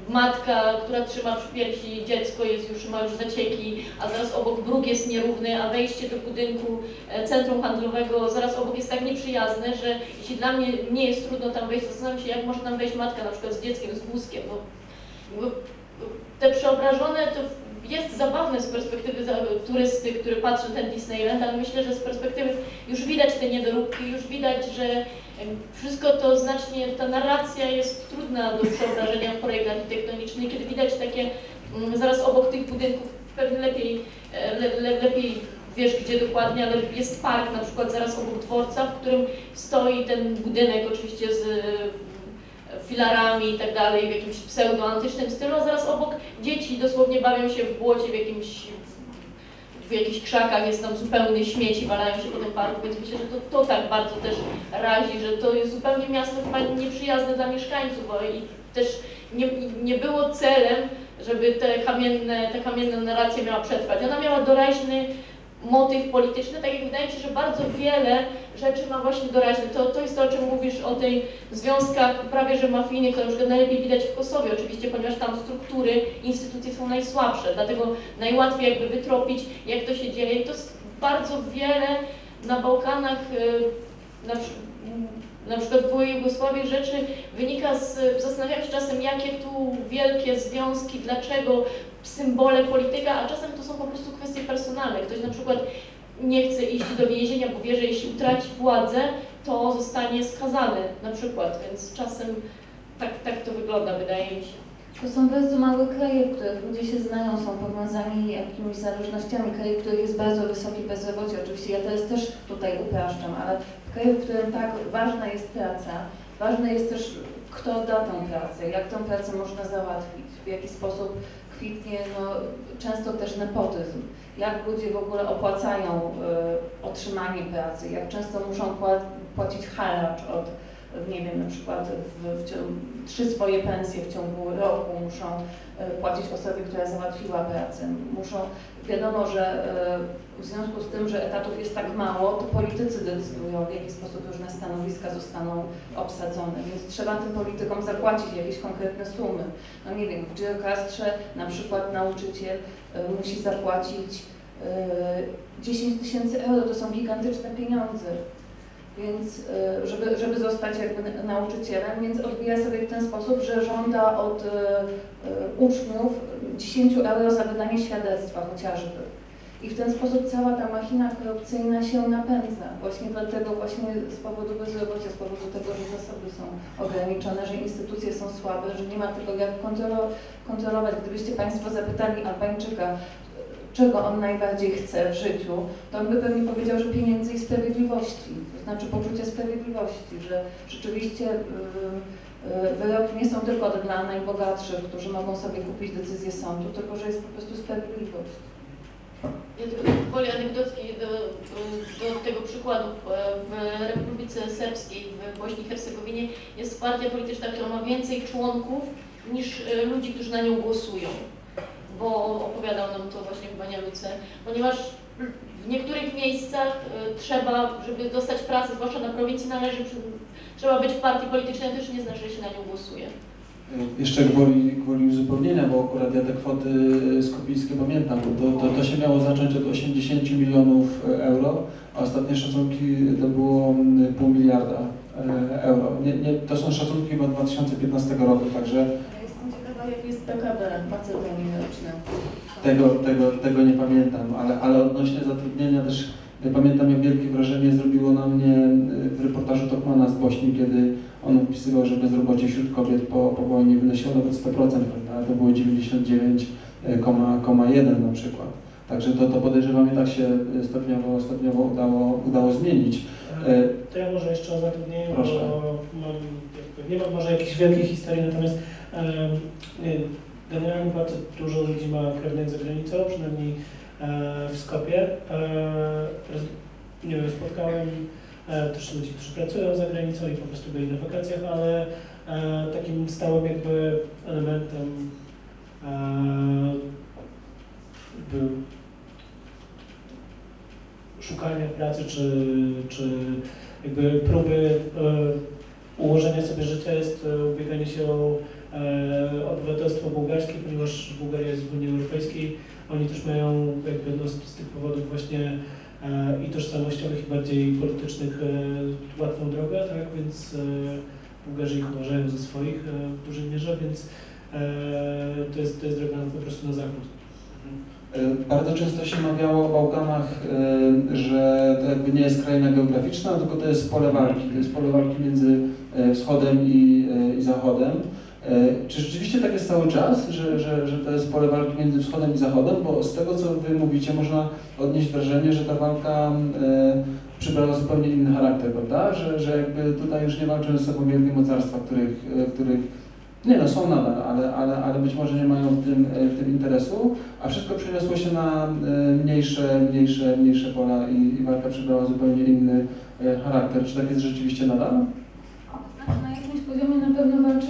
matka, która trzyma przy piersi dziecko, jest już, ma już zacieki, a zaraz obok bruk jest nierówny, a wejście do budynku centrum handlowego zaraz obok jest tak nieprzyjazne, że jeśli dla mnie nie jest trudno tam wejść, zastanawiam się, jak może tam wejść matka na przykład z dzieckiem, z wózkiem, bo te przeobrażone to jest zabawne z perspektywy turysty, który patrzy na ten Disneyland, ale myślę, że z perspektywy już widać te niedoróbki, już widać, że wszystko to znacznie, ta narracja jest trudna do przeobrażenia w projekt architektoniczny, kiedy widać takie, zaraz obok tych budynków, pewnie lepiej, le, le, lepiej wiesz gdzie dokładnie, ale jest park na przykład zaraz obok dworca, w którym stoi ten budynek oczywiście z filarami i tak dalej, w jakimś pseudoantycznym stylu, a zaraz obok dzieci dosłownie bawią się w błocie, w jakimś, w jakichś krzakach, jest tam zupełny śmieci, walają się po tym parku, więc myślę, że to, to tak bardzo też razi, że to jest zupełnie miasto chyba nieprzyjazne dla mieszkańców, bo i też nie, nie było celem, żeby te kamienne, ta kamienna narracja miała przetrwać. Ona miała doraźny motyw polityczny, tak jak wydaje mi się, że bardzo wiele rzeczy ma właśnie doraźne. To, to jest to, o czym mówisz, o tych związkach prawie że mafijnych, które już najlepiej widać w Kosowie oczywiście, ponieważ tam struktury, instytucje są najsłabsze, dlatego najłatwiej jakby wytropić, jak to się dzieje. I to jest bardzo wiele na Bałkanach, na, na przykład w byłej Jugosławii rzeczy wynika z, zastanawiam się czasem, jakie tu wielkie związki, dlaczego symbole polityka, a czasem to są po prostu kwestie personalne. Ktoś na przykład nie chce iść do więzienia, bo wie, że jeśli utraci władzę, to zostanie skazany na przykład, więc czasem tak, tak to wygląda, wydaje mi się. To są bardzo małe kraje, w których ludzie się znają, są powiązani jakimiś zależnościami. Kraje, w których jest bardzo wysokie bezrobocie, oczywiście ja teraz też tutaj upraszczam, ale w kraju, w którym tak ważna jest praca, ważne jest też kto da tą pracę, jak tą pracę można załatwić, w jaki sposób kwitnie, no, często też nepotyzm, jak ludzie w ogóle opłacają y, otrzymanie pracy, jak często muszą płacić haracz od nie wiem, na przykład w, w ciągu, trzy swoje pensje w ciągu roku muszą płacić osobie, która załatwiła pracę. Muszą, wiadomo, że w związku z tym, że etatów jest tak mało, to politycy decydują, w jaki sposób różne stanowiska zostaną obsadzone, więc trzeba tym politykom zapłacić jakieś konkretne sumy. No nie wiem, w Dzierkastrze na przykład nauczyciel musi zapłacić dziesięć tysięcy euro, to są gigantyczne pieniądze. Więc żeby, żeby zostać jakby nauczycielem, więc odbija sobie w ten sposób, że żąda od uczniów dziesięć euro za wydanie świadectwa chociażby. I w ten sposób cała ta machina korupcyjna się napędza. Właśnie dlatego, właśnie z powodu bezrobocia, z powodu tego, że zasoby są ograniczone, że instytucje są słabe, że nie ma tego jak kontrolo, kontrolować. Gdybyście Państwo zapytali Albańczyka, czego on najbardziej chce w życiu, to on by pewnie powiedział, że pieniędzy i sprawiedliwości, to znaczy poczucie sprawiedliwości, że rzeczywiście wyroki nie są tylko dla najbogatszych, którzy mogą sobie kupić decyzję sądu, tylko że jest po prostu sprawiedliwość. Ja tylko w woli anegdotki do, do tego przykładu. W Republice Serbskiej, w Bośni i Hercegowinie jest partia polityczna, która ma więcej członków niż ludzi, którzy na nią głosują. Bo opowiadał nam to właśnie w Banialuce, ponieważ w niektórych miejscach trzeba, żeby dostać pracę, zwłaszcza na prowincji należy, trzeba być w partii politycznej, też nie znaczy, że się na nią głosuje. Jeszcze gwoli, gwoli uzupełnienia, bo akurat ja te kwoty skopijskie pamiętam, bo to, to, to się miało zacząć od osiemdziesięciu milionów euro, a ostatnie szacunki to było pół miliarda euro. Nie, nie, to są szacunki od dwa tysiące piętnastego roku, także... Jak jest P K B Macedonii roczne? Tego, tego, tego nie pamiętam, ale, ale odnośnie zatrudnienia też ja pamiętam, jak wielkie wrażenie zrobiło na mnie w reportażu Tokmana z Bośni, kiedy on opisywał, że bezrobocie wśród kobiet po, po wojnie wynosiło nawet sto procent, prawda? To było dziewięćdziesiąt dziewięć przecinek jeden na przykład. Także to, to podejrzewam, i tak się stopniowo, stopniowo udało, udało zmienić. To ja może jeszcze o zatrudnieniu, proszę. Bo mam, jakby, nie mam może jakiejś wielkiej historii, natomiast generalnie bardzo dużo ludzi ma krewnych za granicą, przynajmniej w Skopie. Nie wiem, spotkałem też ludzi, którzy pracują za granicą i po prostu byli na wakacjach, ale takim stałym jakby elementem był szukania pracy czy, czy jakby próby ułożenia sobie życia jest ubieganie się o obywatelstwo bułgarskie, ponieważ Bułgaria jest w Unii Europejskiej. Oni też mają jakby no, z tych powodów właśnie e, i tożsamościowych, i bardziej politycznych e, łatwą drogę, tak? Więc e, Bułgarzy ich uważają za swoich e, w dużej mierze, więc e, to jest, to jest droga po prostu na zachód. Bardzo często się mawiało o Bałkanach, że to jakby nie jest kraina geograficzna, tylko to jest pole walki. To jest pole walki między wschodem i, i zachodem. Czy rzeczywiście tak jest cały czas, że, że, że to jest pole walki między wschodem i zachodem? Bo z tego, co wy mówicie, można odnieść wrażenie, że ta walka przybrała zupełnie inny charakter, prawda? Że, że jakby tutaj już nie walczą ze sobą wielkie mocarstwa, których, których nie no, są nadal, ale, ale, ale być może nie mają w tym, w tym interesu, a wszystko przeniosło się na mniejsze, mniejsze, mniejsze pola i, i walka przybrała zupełnie inny charakter. Czy tak jest rzeczywiście nadal? Na jakimś poziomie na pewno walczy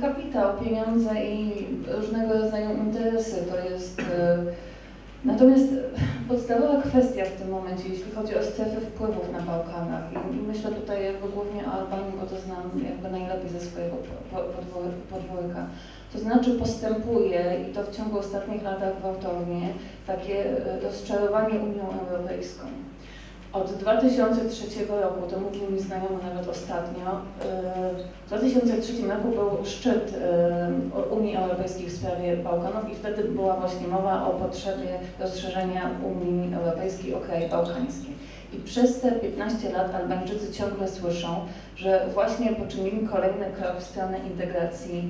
kapitał, pieniądze i różnego rodzaju interesy. To jest... Natomiast podstawowa kwestia w tym momencie, jeśli chodzi o strefy wpływów na Bałkanach, i myślę tutaj jakby głównie o Albanii, bo to znam jakby najlepiej ze swojego podwórka, to znaczy postępuje, i to w ciągu ostatnich lat gwałtownie, takie rozczarowanie Unią Europejską. Od dwa tysiące trzeciego roku, to mówił mi znajomy nawet ostatnio, w dwa tysiące trzecim roku był szczyt Unii Europejskiej w sprawie Bałkanów i wtedy była właśnie mowa o potrzebie rozszerzenia Unii Europejskiej o kraje bałkańskie. I przez te piętnaście lat Albańczycy ciągle słyszą, że właśnie poczynili kolejny krok w stronę integracji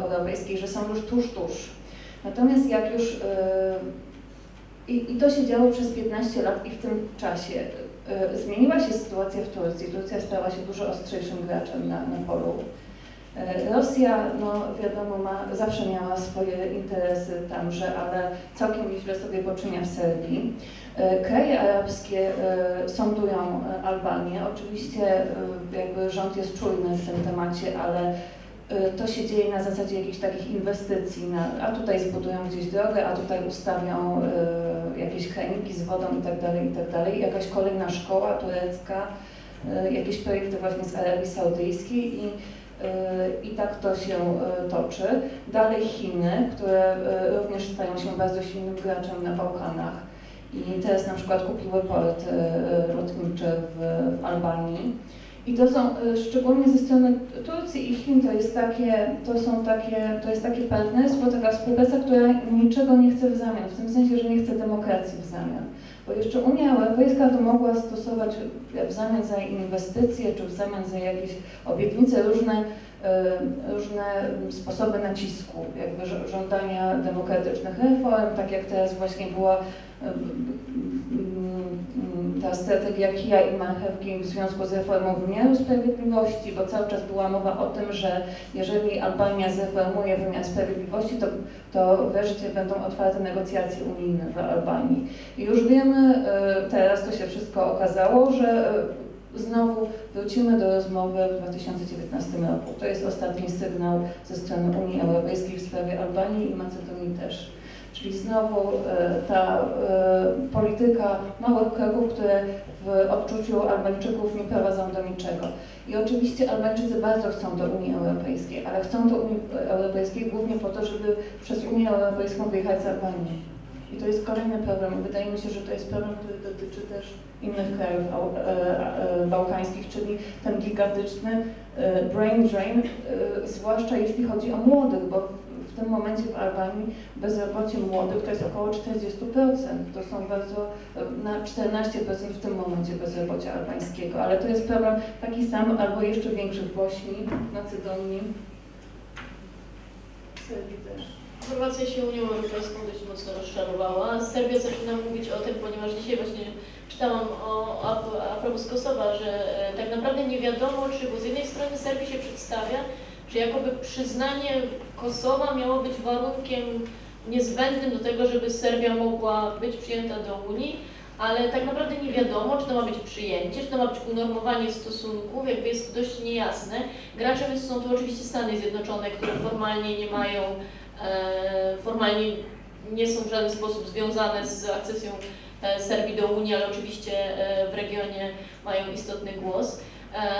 europejskiej, że są już tuż, tuż. Natomiast jak już... I, I to się działo przez piętnaście lat i w tym czasie y, zmieniła się sytuacja w Turcji. Turcja stała się dużo ostrzejszym graczem na, na polu Rosja, no wiadomo, ma, zawsze miała swoje interesy tamże, ale całkiem nieźle sobie poczynia w Serbii. Kraje arabskie sądują Albanię. Oczywiście jakby rząd jest czujny w tym temacie, ale to się dzieje na zasadzie jakichś takich inwestycji, na, a tutaj zbudują gdzieś drogę, a tutaj ustawią y, jakieś kraniki z wodą itd., itd. Jakaś kolejna szkoła turecka, y, jakieś projekty właśnie z Arabii Saudyjskiej i, y, i tak to się y, toczy. Dalej Chiny, które y, również stają się bardzo silnym graczem na Bałkanach i teraz na przykład kupiły port y, lotniczy w, w Albanii. I to są, szczególnie ze strony Turcji i Chin, to jest takie, to są takie, to jest takie partnerstwo, taka współpraca, która niczego nie chce w zamian, w tym sensie, że nie chce demokracji w zamian. Bo jeszcze Unia Europejska to mogła stosować w zamian za inwestycje, czy w zamian za jakieś obietnice, różne, różne sposoby nacisku, jakby żądania demokratycznych reform, tak jak teraz właśnie była ta strategia kija i marchewki w związku z reformą wymiaru sprawiedliwości, bo cały czas była mowa o tym, że jeżeli Albania zreformuje wymiar sprawiedliwości, to, to wreszcie będą otwarte negocjacje unijne dla Albanii. I już wiemy, teraz to się wszystko okazało, że znowu wrócimy do rozmowy w dwa tysiące dziewiętnastym roku. To jest ostatni sygnał ze strony Unii Europejskiej w sprawie Albanii i Macedonii też. Czyli znowu ta polityka małych kroków, które w odczuciu Albańczyków nie prowadzą do niczego. I oczywiście Albańczycy bardzo chcą do Unii Europejskiej, ale chcą do Unii Europejskiej głównie po to, żeby przez Unię Europejską wyjechać z Albanii. I to jest kolejny problem. Wydaje mi się, że to jest problem, który dotyczy też innych krajów bałkańskich, czyli ten gigantyczny brain drain, zwłaszcza jeśli chodzi o młodych, bo w tym momencie w Albanii bezrobocie młodych to jest około czterdzieści procent. To są bardzo, na czternaście procent w tym momencie bezrobocia albańskiego, ale to jest problem taki sam albo jeszcze większy w Bośni, Macedonii, Serbii też. Chorwacja się Unią Europejską dość mocno rozczarowała. Serbia zaczyna mówić o tym, ponieważ dzisiaj właśnie czytałam o, a propos Kosowa, że tak naprawdę nie wiadomo, czy, bo z jednej strony Serbii się przedstawia, że jakoby przyznanie Kosowa miało być warunkiem niezbędnym do tego, żeby Serbia mogła być przyjęta do Unii, ale tak naprawdę nie wiadomo, czy to ma być przyjęcie, czy to ma być unormowanie stosunków, jakby jest dość niejasne. Graczem są tu oczywiście Stany Zjednoczone, które formalnie nie mają, e, formalnie nie są w żaden sposób związane z akcesją e, Serbii do Unii, ale oczywiście e, w regionie mają istotny głos.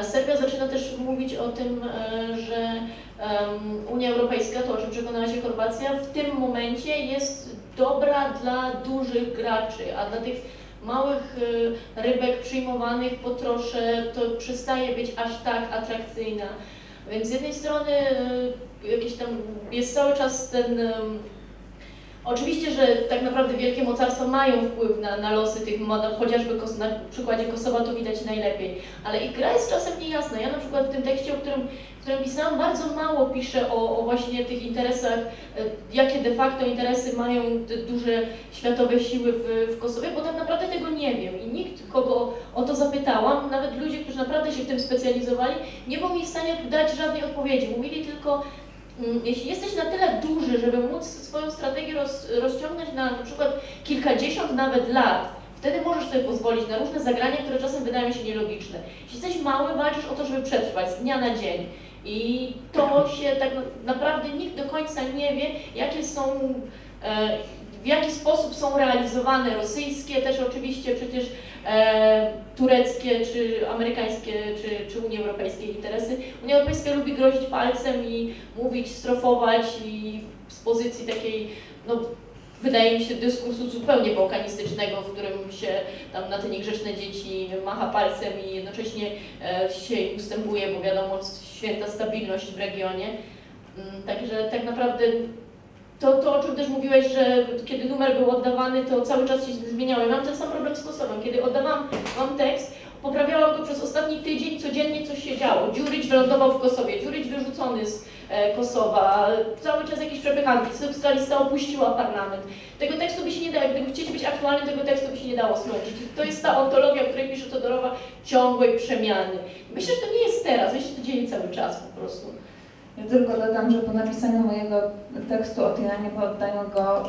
Serbia zaczyna też mówić o tym, że Unia Europejska, to o czym przekonała się Chorwacja, w tym momencie jest dobra dla dużych graczy, a dla tych małych rybek przyjmowanych po trosze to przestaje być aż tak atrakcyjna. Więc z jednej strony jakiś tam jest cały czas ten... Oczywiście, że tak naprawdę wielkie mocarstwa mają wpływ na, na losy tych, chociażby Kos na przykładzie Kosowa to widać najlepiej, ale i gra jest czasem niejasna. Ja na przykład w tym tekście, o którym, w którym pisałam, bardzo mało piszę o, o właśnie tych interesach, jakie de facto interesy mają te duże światowe siły w, w Kosowie, bo tak naprawdę tego nie wiem i nikt, kogo o to zapytałam, nawet ludzie, którzy naprawdę się w tym specjalizowali, nie był mi w stanie dać żadnej odpowiedzi, mówili tylko: jeśli jesteś na tyle duży, żeby móc swoją strategię roz, rozciągnąć na na przykład kilkadziesiąt nawet lat, wtedy możesz sobie pozwolić na różne zagrania, które czasem wydają się nielogiczne. Jeśli jesteś mały, walczysz o to, żeby przetrwać z dnia na dzień. I to się tak naprawdę nikt do końca nie wie, jakie są, w jaki sposób są realizowane rosyjskie, też oczywiście przecież E, tureckie, czy amerykańskie, czy, czy Unii Europejskiej interesy. Unia Europejska lubi grozić palcem i mówić, strofować i z pozycji takiej, no wydaje mi się, dyskursu zupełnie bałkanistycznego, w którym się tam na te niegrzeczne dzieci macha palcem i jednocześnie e, się ustępuje, bo wiadomo, święta stabilność w regionie. Także tak naprawdę To, to, o czym też mówiłeś, że kiedy numer był oddawany, to cały czas się zmieniało. Ja mam ten sam problem z Kosowem. Kiedy oddawałam mam tekst, poprawiałam go przez ostatni tydzień, codziennie coś się działo. Dziurycz wylądował w Kosowie, Dziurycz wyrzucony z e, Kosowa, cały czas jakieś przepychanki, serbska lista opuściła parlament. Tego tekstu by się nie dało, gdyby chcieli być aktualny, tego tekstu by się nie dało skończyć. To jest ta ontologia, o której pisze Todorowa, ciągłej przemiany. Myślę, że to nie jest teraz, myślę, że to dzieje cały czas po prostu. Ja tylko dodam, że po napisaniu mojego tekstu o Tiranie poddano go y,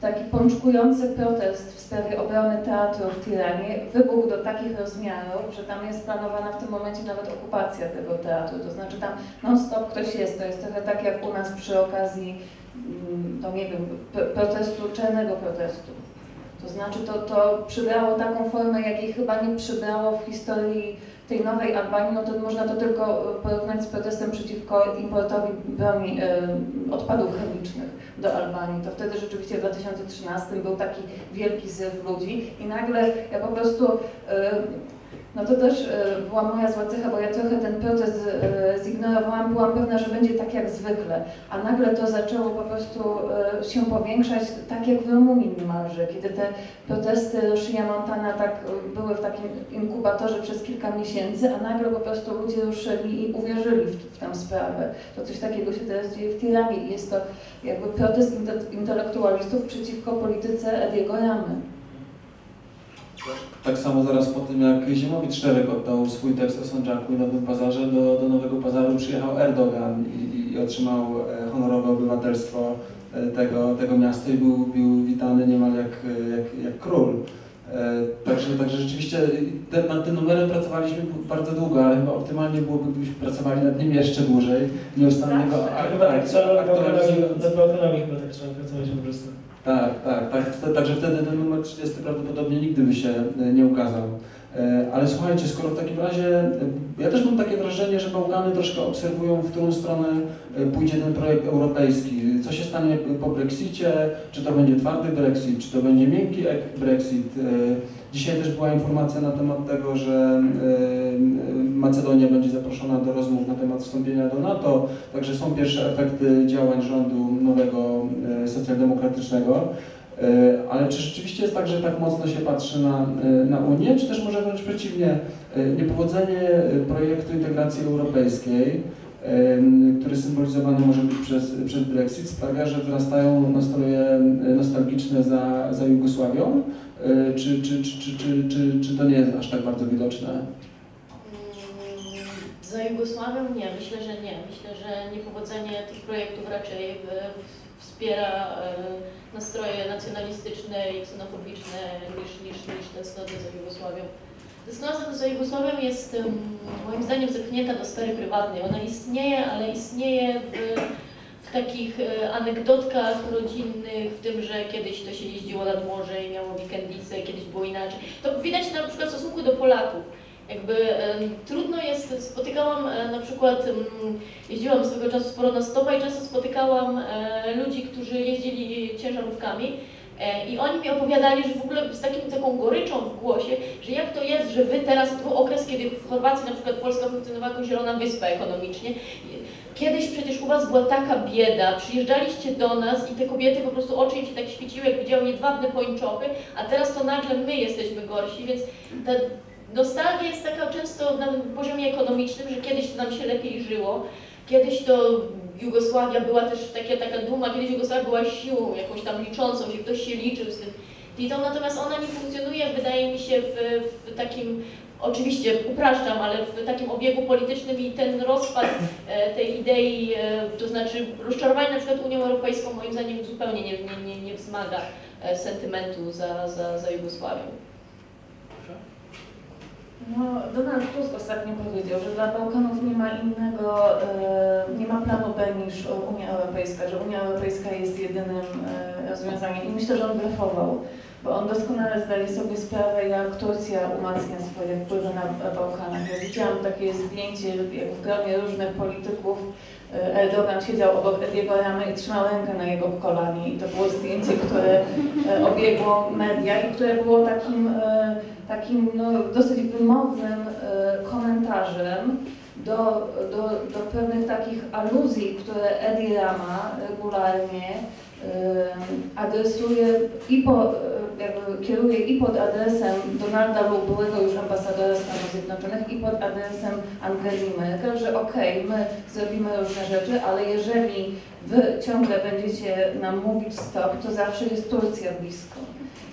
taki pączkujący protest w sprawie obrony teatru w Tiranie. Wybuchł do takich rozmiarów, że tam jest planowana w tym momencie nawet okupacja tego teatru. To znaczy tam non-stop ktoś jest. To jest trochę tak jak u nas przy okazji, no nie wiem, protestu, czarnego protestu. To znaczy to, to przybrało taką formę, jakiej chyba nie przybrało w historii tej nowej Albanii, no to można to tylko porównać z protestem przeciwko importowi broni, y, odpadów chemicznych do Albanii. To wtedy rzeczywiście w dwa tysiące trzynastym był taki wielki zryw ludzi i nagle ja po prostu, y, no to też y, była moja zła cecha, bo ja trochę ten protest y, zignorowałam, byłam pewna, że będzie tak jak zwykle, a nagle to zaczęło po prostu y, się powiększać, tak jak w Rumunii niemalże, kiedy te protesty Szyja Montana tak y, były w takim inkubatorze przez kilka miesięcy, a nagle po prostu ludzie ruszyli i uwierzyli w, w tę sprawę. To coś takiego się teraz dzieje w Tiranie i jest to jakby protest intelektualistów przeciwko polityce Ediego Ramy. Tak samo zaraz po tym, jak Ziemowit Szczerek oddał swój tekst o Sandżaku i Nowym Pazarze, do, do Nowego Pazaru przyjechał Erdogan i, i otrzymał honorowe obywatelstwo tego, tego miasta i był, był witany niemal jak, jak, jak król. Także, także rzeczywiście te, nad tym numerem pracowaliśmy bardzo długo, ale chyba optymalnie byłoby, gdybyśmy pracowali nad nim jeszcze dłużej, nieustannie go aktualizując. Nad balkonami chyba tak trzeba pracować po prostu. Tak, tak, tak, także wtedy ten numer trzydziesty prawdopodobnie nigdy by się nie ukazał. Ale słuchajcie, skoro w takim razie, ja też mam takie wrażenie, że Bałkany troszkę obserwują, w którą stronę pójdzie ten projekt europejski. Co się stanie po Brexicie, czy to będzie twardy Brexit, czy to będzie miękki Brexit. Dzisiaj też była informacja na temat tego, że Macedonia będzie zaproszona do rozmów na temat wstąpienia do NATO, także są pierwsze efekty działań rządu nowego, socjaldemokratycznego. Ale czy rzeczywiście jest tak, że tak mocno się patrzy na, na Unię, czy też może wręcz przeciwnie, niepowodzenie projektu integracji europejskiej, który symbolizowany może być przez, przez Brexit, sprawia, że wzrastają nastroje nostalgiczne za, za Jugosławią, czy, czy, czy, czy, czy, czy, czy to nie jest aż tak bardzo widoczne? Za Jugosławią nie, myślę, że nie. Myślę, że niepowodzenie tych projektów raczej wspiera nastroje nacjonalistyczne i ksenofobiczne niż, niż, niż tęsknota za Jugosławią. Tęsknota za Jugosławią jest moim zdaniem zepchnięta do sfery prywatnej. Ona istnieje, ale istnieje w, w takich anegdotkach rodzinnych, w tym, że kiedyś to się jeździło nad morze i miało weekendice, kiedyś było inaczej. To widać na przykład w stosunku do Polaków. Jakby e, trudno jest, spotykałam e, na przykład, m, jeździłam swego czasu sporo na stopa i często spotykałam e, ludzi, którzy jeździli ciężarówkami e, i oni mi opowiadali, że w ogóle z takim, taką goryczą w głosie, że jak to jest, że wy teraz, to był okres, kiedy w Chorwacji na przykład Polska funkcjonowała jako zielona wyspa ekonomicznie. Kiedyś przecież u was była taka bieda, przyjeżdżaliście do nas i te kobiety po prostu oczy im się tak świeciły, jak widziały jedwabne pończopy, a teraz to nagle my jesteśmy gorsi, więc ta, nostalgia jest taka często na poziomie ekonomicznym, że kiedyś to nam się lepiej żyło, kiedyś to Jugosławia była też taka, taka duma, kiedyś Jugosławia była siłą jakąś tam liczącą się, ktoś się liczył z tym Titą, natomiast ona nie funkcjonuje, wydaje mi się, w, w takim, oczywiście upraszczam, ale w takim obiegu politycznym i ten rozpad e, tej idei, e, to znaczy rozczarowanie na przykład Unią Europejską moim zdaniem zupełnie nie, nie, nie, nie wzmaga e, sentymentu za, za, za Jugosławią. No, Donald Tusk ostatnio powiedział, że dla Bałkanów nie ma innego, nie ma planu B niż Unia Europejska, że Unia Europejska jest jedynym rozwiązaniem i myślę, że on blefował, bo on doskonale zdaje sobie sprawę, jak Turcja umacnia swoje wpływy na Bałkanach. Ja widziałam takie zdjęcie, jak w gronie różnych polityków Erdogan siedział obok Ediego Ramy i trzymał rękę na jego kolanie i to było zdjęcie, które obiegło media i które było takim, takim no, dosyć wymownym komentarzem do, do, do pewnych takich aluzji, które Edi Rama regularnie adresuje i po, jakby kieruje i pod adresem Donalda, byłego już ambasadora Stanów Zjednoczonych, i pod adresem Angeli Merkel, że okej, okay, my zrobimy różne rzeczy, ale jeżeli wy ciągle będziecie nam mówić stop, to zawsze jest Turcja blisko.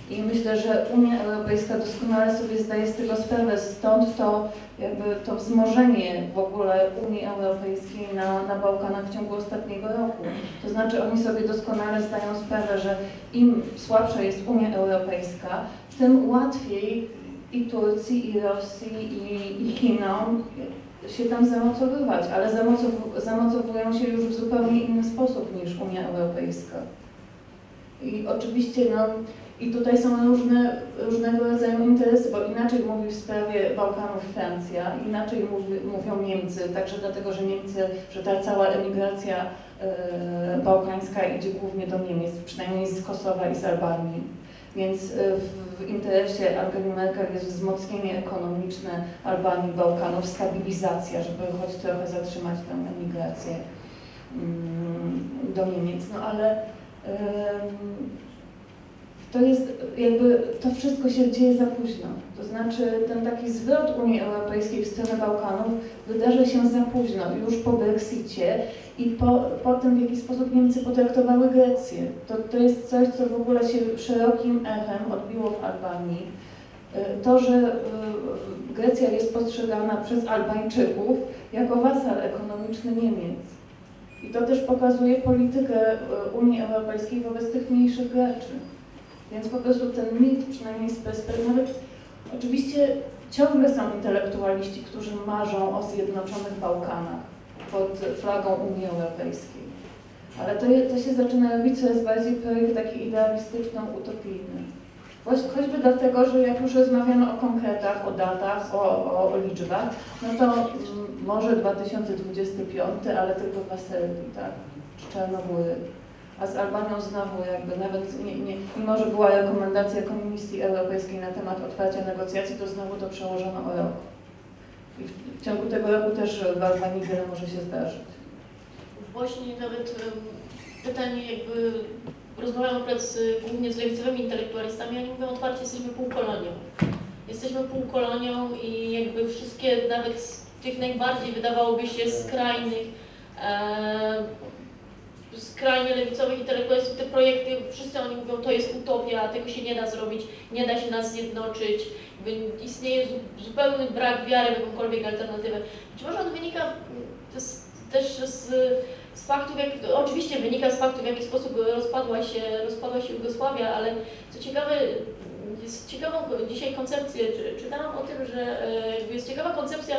I myślę, że Unia Europejska doskonale sobie zdaje z tego sprawę, stąd to jakby to wzmożenie w ogóle Unii Europejskiej na, na Bałkanach w ciągu ostatniego roku. To znaczy oni sobie doskonale zdają sprawę, że im słabsza jest Unia Europejska, tym łatwiej i Turcji, i Rosji, i, i Chinom się tam zamocowywać, ale zamocow, zamocowują się już w zupełnie inny sposób niż Unia Europejska. I oczywiście no, i tutaj są różne, różnego rodzaju interesy, bo inaczej mówi w sprawie Bałkanów Francja, inaczej mówi, mówią Niemcy, także dlatego, że Niemcy, że ta cała emigracja y, bałkańska idzie głównie do Niemiec, przynajmniej z Kosowa i z Albanii. Więc w, w interesie Angeli Merkel jest wzmocnienie ekonomiczne Albanii, Bałkanów, stabilizacja, żeby choć trochę zatrzymać tę emigrację y, do Niemiec. No ale y, to jest jakby, to wszystko się dzieje za późno. To znaczy ten taki zwrot Unii Europejskiej w stronę Bałkanów wydarzy się za późno, już po Brexicie i po, po tym, w jaki sposób Niemcy potraktowały Grecję. To, to jest coś, co w ogóle się szerokim echem odbiło w Albanii. To, że Grecja jest postrzegana przez Albańczyków jako wasal ekonomiczny Niemiec. I to też pokazuje politykę Unii Europejskiej wobec tych mniejszych graczy. Więc po prostu ten mit, przynajmniej z perspektywy, nawet oczywiście ciągle są intelektualiści, którzy marzą o zjednoczonych Bałkanach pod flagą Unii Europejskiej. Ale to, to się zaczyna robić coraz bardziej projekt taki idealistyczno-utopijny. Choćby dlatego, że jak już rozmawiano o konkretach, o datach, o, o, o liczbach, no to m, może dwa tysiące dwudziesty piąty, ale tylko dla Serbii, tak? Czy Czarnogóry. A z Albanią znowu jakby nawet, nie, nie, mimo że była rekomendacja Komisji Europejskiej na temat otwarcia negocjacji, to znowu to przełożono o rok. I w, w ciągu tego roku też w Albanii wiele może się zdarzyć. Właśnie nawet pytanie jakby, rozmawiam akurat głównie z lewicowymi intelektualistami, oni mówią otwarcie, jesteśmy półkolonią. Jesteśmy półkolonią i jakby wszystkie, nawet z tych najbardziej wydawałoby się skrajnych, e, skrajnie lewicowych intelektualistów, te projekty, wszyscy oni mówią, to jest utopia, tego się nie da zrobić, nie da się nas zjednoczyć, istnieje zupełny brak wiary w jakąkolwiek alternatywę. Być może on wynika z, też z, z faktów, jak, oczywiście wynika z faktów, w jaki sposób rozpadła się, rozpadła się Jugosławia, ale co ciekawe, jest ciekawą dzisiaj koncepcję, czytałam o tym, że jest ciekawa koncepcja,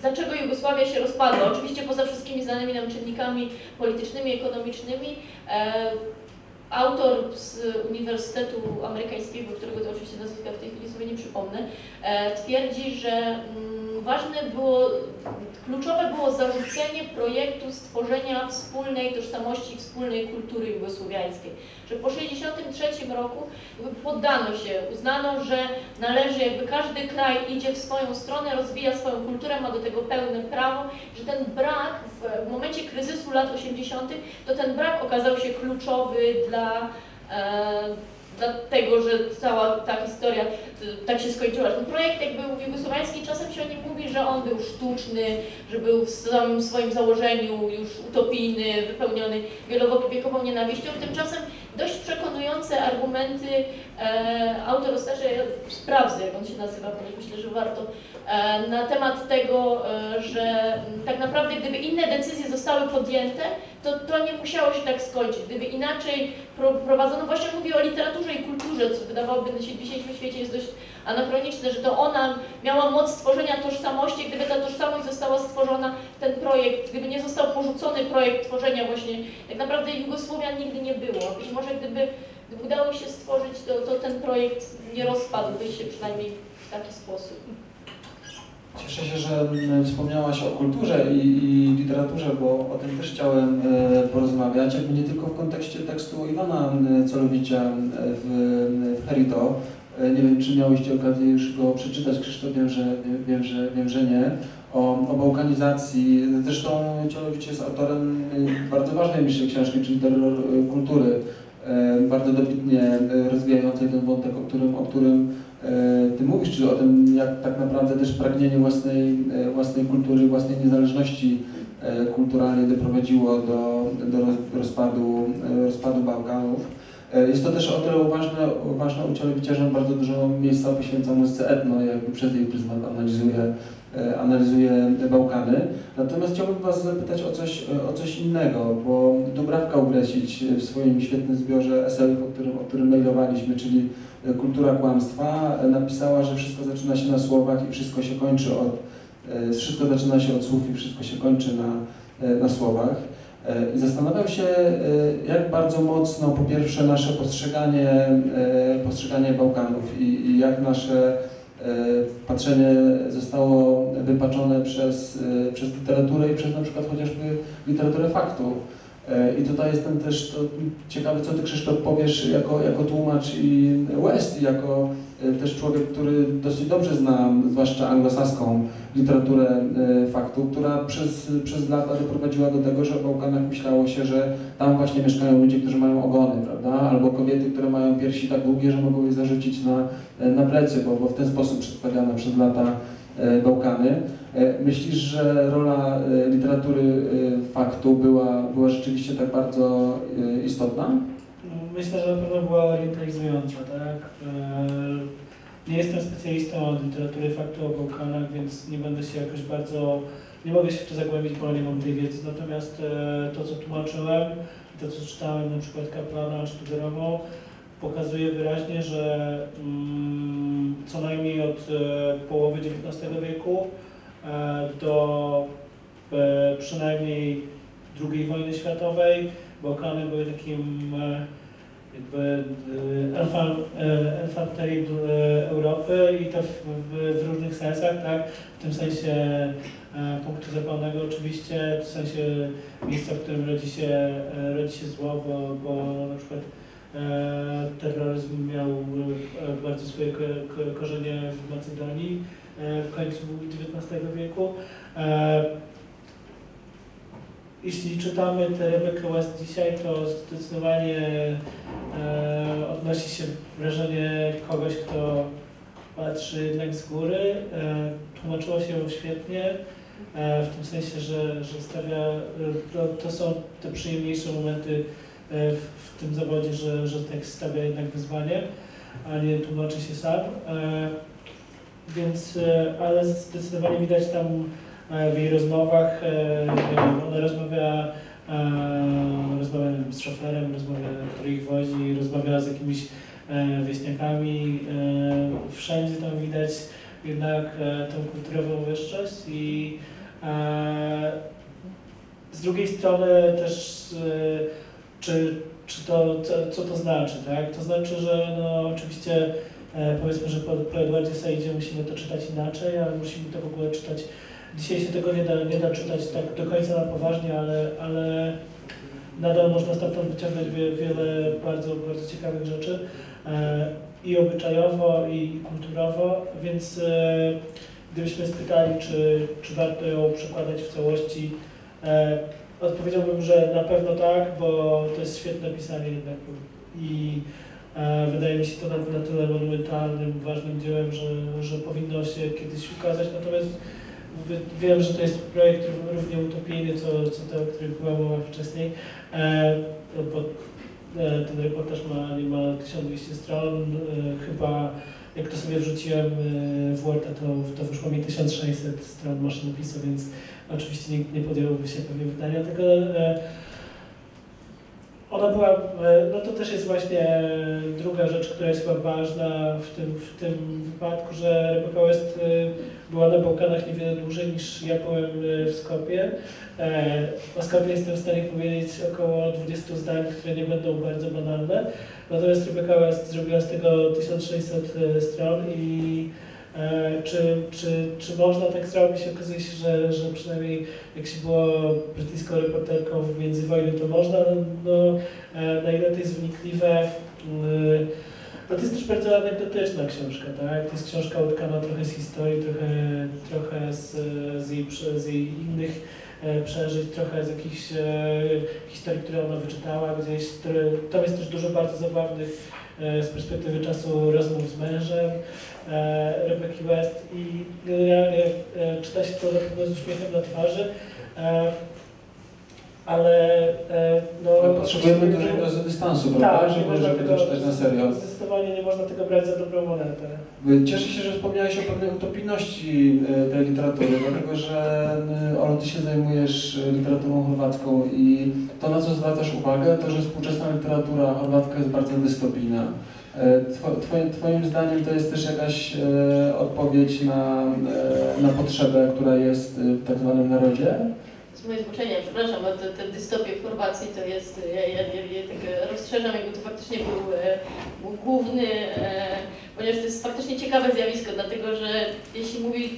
dlaczego Jugosławia się rozpadła. Oczywiście poza wszystkimi znanymi nam czynnikami politycznymi, ekonomicznymi. E, autor z Uniwersytetu Amerykańskiego, którego to oczywiście nazwiska w tej chwili sobie nie przypomnę, e, twierdzi, że mm, ważne było, kluczowe było zarzucenie projektu stworzenia wspólnej tożsamości, wspólnej kultury jugosłowiańskiej. Że po tysiąc dziewięćset sześćdziesiątym trzecim roku poddano się, uznano, że należy, jakby każdy kraj idzie w swoją stronę, rozwija swoją kulturę, ma do tego pełne prawo, że ten brak w, w momencie kryzysu lat osiemdziesiątych, to ten brak okazał się kluczowy dla, e, dla tego, że cała ta historia tak się skończyła. Ten projekt jak był jugosłowiański, czasem się o nim mówi, że on był sztuczny, że był w samym swoim założeniu już utopijny, wypełniony wielowiekową nienawiścią, tymczasem dość przekonujące argumenty e, autor Osterze, ja sprawdzę jak on się nazywa, ponieważ myślę, że warto, e, na temat tego, e, że m, tak naprawdę gdyby inne decyzje zostały podjęte, to to nie musiało się tak skończyć. Gdyby inaczej pro, prowadzono, właśnie mówię o literaturze i kulturze, co wydawałoby się w dzisiejszym świecie jest dość anachroniczne, że to ona miała moc stworzenia tożsamości, gdyby ta tożsamość została stworzona, ten projekt, gdyby nie został porzucony projekt tworzenia właśnie, tak naprawdę Jugosławia nigdy nie było. I może gdyby, gdyby udało się stworzyć, to, to ten projekt nie rozpadłby się przynajmniej w taki sposób. Cieszę się, że wspomniałaś o kulturze i, i literaturze, bo o tym też chciałem porozmawiać, jakby nie tylko w kontekście tekstu Iwana Colowicza w, w Herito. Nie wiem, czy miałyście okazję już go przeczytać, Krzysztof, wiem, że, wiem, że, wiem, że nie. O, o bałkanizacji. Zresztą Ciolowicz jest autorem bardzo ważnej niższej książki, czyli Terror kultury, bardzo dobitnie rozwijającej ten wątek, o którym, o którym Ty mówisz, czyli o tym, jak tak naprawdę też pragnienie własnej, własnej kultury, własnej niezależności kulturalnie doprowadziło do, do rozpadu, rozpadu Bałkanów. Jest to też o tyle ważne, ważne ucielewicie, że bardzo dużo miejsca poświęca muzyce etno, jakby przez jej pryzmat analizuje, analizuje Bałkany. Natomiast chciałbym Was zapytać o coś, o coś innego, bo Dubrawka Ugresić w swoim świetnym zbiorze esejów, o którym, o którym mailowaliśmy, czyli Kultura kłamstwa, napisała, że wszystko zaczyna się na słowach i wszystko się kończy od, wszystko zaczyna się od słów i wszystko się kończy na, na słowach. Zastanawiam się, jak bardzo mocno, po pierwsze, nasze postrzeganie, postrzeganie Bałkanów i, i jak nasze patrzenie zostało wypaczone przez, przez literaturę i przez na przykład chociażby literaturę faktu. I tutaj jestem też to ciekawy, co Ty, Krzysztof, powiesz jako, jako tłumacz i West, jako też człowiek, który dosyć dobrze zna, zwłaszcza anglosaską literaturę faktu, która przez, przez lata doprowadziła do tego, że w Bałkanach myślało się, że tam właśnie mieszkają ludzie, którzy mają ogony, prawda? Albo kobiety, które mają piersi tak długie, że mogą je zarzucić na, na plecy, bo, bo w ten sposób przedstawiano przez lata Bałkany. Myślisz, że rola literatury faktu była, była rzeczywiście tak bardzo istotna? Myślę, że na pewno była orientalizująca, tak? Nie jestem specjalistą od literatury faktu o Bałkanach, więc nie będę się jakoś bardzo, nie mogę się w to zagłębić, bo nie mam tej wiedzy. Natomiast to, co tłumaczyłem, to, co czytałem na przykład Kaplana czy Todorową, pokazuje wyraźnie, że mm, co najmniej od e, połowy dziewiętnastego wieku e, do e, przynajmniej drugiej wojny światowej Bałkany były takim e, jakby enfant terrible e, Europy i to w, w, w różnych sensach, tak? W tym sensie e, punktu zapalnego oczywiście, w sensie miejsca, w którym rodzi się, e, rodzi się zło, bo, bo na przykład terroryzm miał bardzo swoje korzenie w Macedonii w końcu dziewiętnastego wieku. Jeśli czytamy tę Rebekę West dzisiaj, to zdecydowanie odnosi się wrażenie kogoś, kto patrzy jednak z góry. Tłumaczyło się ją świetnie, w tym sensie, że, że stawia, to są te przyjemniejsze momenty w tym zawodzie, że, że tekst stawia jednak wyzwanie, a nie tłumaczy się sam. E, więc, ale zdecydowanie widać tam w jej rozmowach, e, ona rozmawia, e, rozmawia z szoferem, rozmawia, który ich wozi, rozmawia z jakimiś e, wieśniakami. E, wszędzie tam widać jednak e, tą kulturową wyższość i e, z drugiej strony też e, Czy, czy to, co, co to znaczy, tak? To znaczy, że no, oczywiście e, powiedzmy, że po, po Edwardzie Saidzie musimy to czytać inaczej, ale musimy to w ogóle czytać. Dzisiaj się tego nie da, nie da czytać tak do końca na poważnie, ale, ale nadal można stamtąd wyciągać wie, wiele bardzo, bardzo ciekawych rzeczy e, i obyczajowo, i kulturowo, więc e, gdybyśmy spytali, czy, czy warto ją przekładać w całości, e, odpowiedziałbym, że na pewno tak, bo to jest świetne pisanie jednak i e, wydaje mi się to na, na tyle monumentalnym, ważnym dziełem, że, że powinno się kiedyś ukazać. Natomiast w, wiem, że to jest projekt równie utopijny, co, co ten, o którym była mowa wcześniej, e, bo e, ten reportaż ma niemal tysiąc dwieście stron, e, chyba jak to sobie wrzuciłem e, w Worda, to, to wyszło mi tysiąc sześćset stron maszynopisu, więc oczywiście nikt nie podjąłby się pewnie pytania, tylko e, ona była, e, no to też jest właśnie druga rzecz, która jest chyba ważna w tym, w tym wypadku, że Rebecca West e, była na Bałkanach niewiele dłużej niż ja byłem w Skopie. E, o Skopie jestem w stanie powiedzieć około dwudziestu zdań, które nie będą bardzo banalne, natomiast Rebecca West zrobiła z tego tysiąc sześćset stron i Czy, czy, czy można tak zrobić? Okazuje się, że, że przynajmniej jak się było brytyjską reporterką w międzywojniu, to można, no, na ile to jest wnikliwe. No, to jest też bardzo anegdotyczna książka, tak? To jest książka utkana trochę z historii, trochę, trochę z, z, jej, z jej innych przeżyć, trochę z jakichś historii, które ona wyczytała gdzieś. Tam jest też dużo bardzo zabawnych z perspektywy czasu rozmów z mężem e, Rebeki West i generalnie e, czyta się to na pewno z uśmiechem na twarzy. E, ale no, potrzebujemy dużej dozy dystansu, prawda? Tak, żeby, żeby to czytać na serio. Zdecydowanie nie można tego brać za dobrą monetę. Cieszę się, że wspomniałeś o pewnej utopijności tej literatury, dlatego że Olo, ty się zajmujesz literaturą chorwacką i to, na co zwracasz uwagę, to, że współczesna literatura chorwacka jest bardzo dystopijna. Twoim, twoim zdaniem to jest też jakaś odpowiedź na, na potrzebę, która jest w tak zwanym narodzie? Z mojej zboczenia, przepraszam, bo te, te dystopie w Chorwacji to jest, ja, ja, ja, ja tak rozszerzam, jakby to faktycznie był, e, był główny, e, ponieważ to jest faktycznie ciekawe zjawisko, dlatego że jeśli, mówi,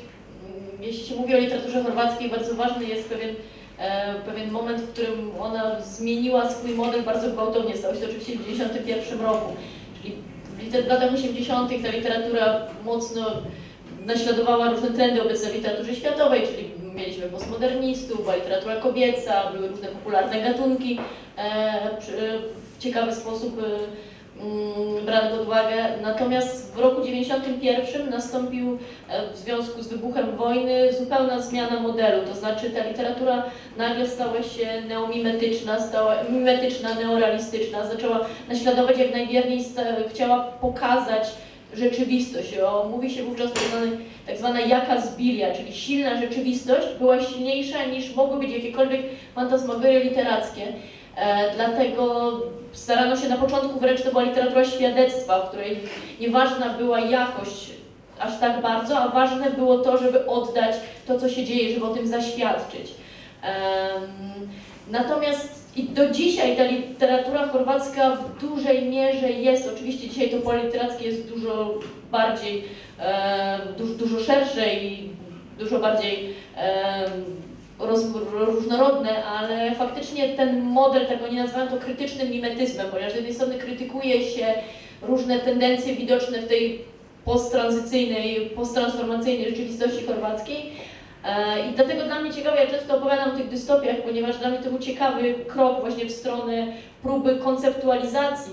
jeśli się mówi o literaturze chorwackiej, bardzo ważny jest pewien, e, pewien moment, w którym ona zmieniła swój model bardzo gwałtownie, stało się to oczywiście w tysiąc dziewięćset dziewięćdziesiątym pierwszym roku, czyli w latach osiemdziesiątych ta literatura mocno naśladowała różne trendy obecne w literaturze światowej, czyli mieliśmy postmodernistów, była literatura kobieca, były różne popularne gatunki w ciekawy sposób brane pod uwagę. Natomiast w roku dziewięćdziesiątym pierwszym nastąpił w związku z wybuchem wojny zupełna zmiana modelu, to znaczy ta literatura nagle stała się neomimetyczna, stała mimetyczna, neorealistyczna, zaczęła naśladować jak najwierniej, chciała pokazać rzeczywistość. O, mówi się wówczas tak zwana jaka zbilia, czyli silna rzeczywistość była silniejsza niż mogły być jakiekolwiek fantasmagorie literackie. E, dlatego starano się na początku, wręcz to była literatura świadectwa, w której nieważna była jakość aż tak bardzo, a ważne było to, żeby oddać to, co się dzieje, żeby o tym zaświadczyć. E, natomiast i do dzisiaj ta literatura chorwacka w dużej mierze jest, oczywiście dzisiaj to pole literackie jest dużo bardziej, e, dużo, dużo szersze i dużo bardziej e, roz, różnorodne, ale faktycznie ten model, tak oni nazywają to krytycznym mimetyzmem, ponieważ z jednej strony krytykuje się różne tendencje widoczne w tej posttranzycyjnej, posttransformacyjnej rzeczywistości chorwackiej. I dlatego dla mnie ciekawe, ja często opowiadam o tych dystopiach, ponieważ dla mnie to był ciekawy krok właśnie w stronę próby konceptualizacji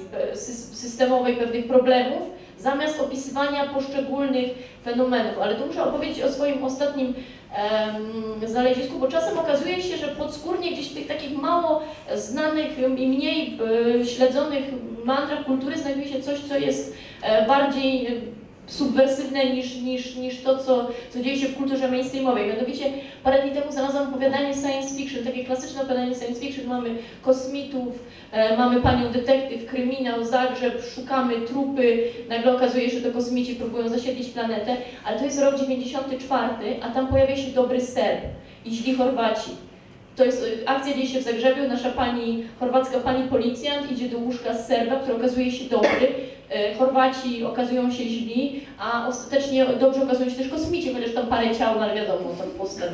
systemowej pewnych problemów, zamiast opisywania poszczególnych fenomenów. Ale tu muszę opowiedzieć o swoim ostatnim em, znalezisku, bo czasem okazuje się, że podskórnie gdzieś w tych takich mało znanych i mniej e, śledzonych mantrach kultury znajduje się coś, co jest e, bardziej e, subwersywne niż, niż, niż to, co, co dzieje się w kulturze mainstreamowej. Mianowicie parę dni temu znalazłam opowiadanie science fiction, takie klasyczne opowiadanie science fiction. Mamy kosmitów, e, mamy panią detektyw, kryminał, Zagrzeb, szukamy trupy, nagle okazuje się, że to kosmici próbują zasiedlić planetę, ale to jest rok dziewięćdziesiąty czwarty, a tam pojawia się dobry Serb i źli Chorwaci. To jest akcja, dzieje się w Zagrzebiu, nasza pani, chorwacka pani policjant idzie do łóżka z Serba, który okazuje się dobry, Chorwaci okazują się źli, a ostatecznie dobrze okazują się też kosmici, chociaż tam parę ciał, ale wiadomo, tam postęp.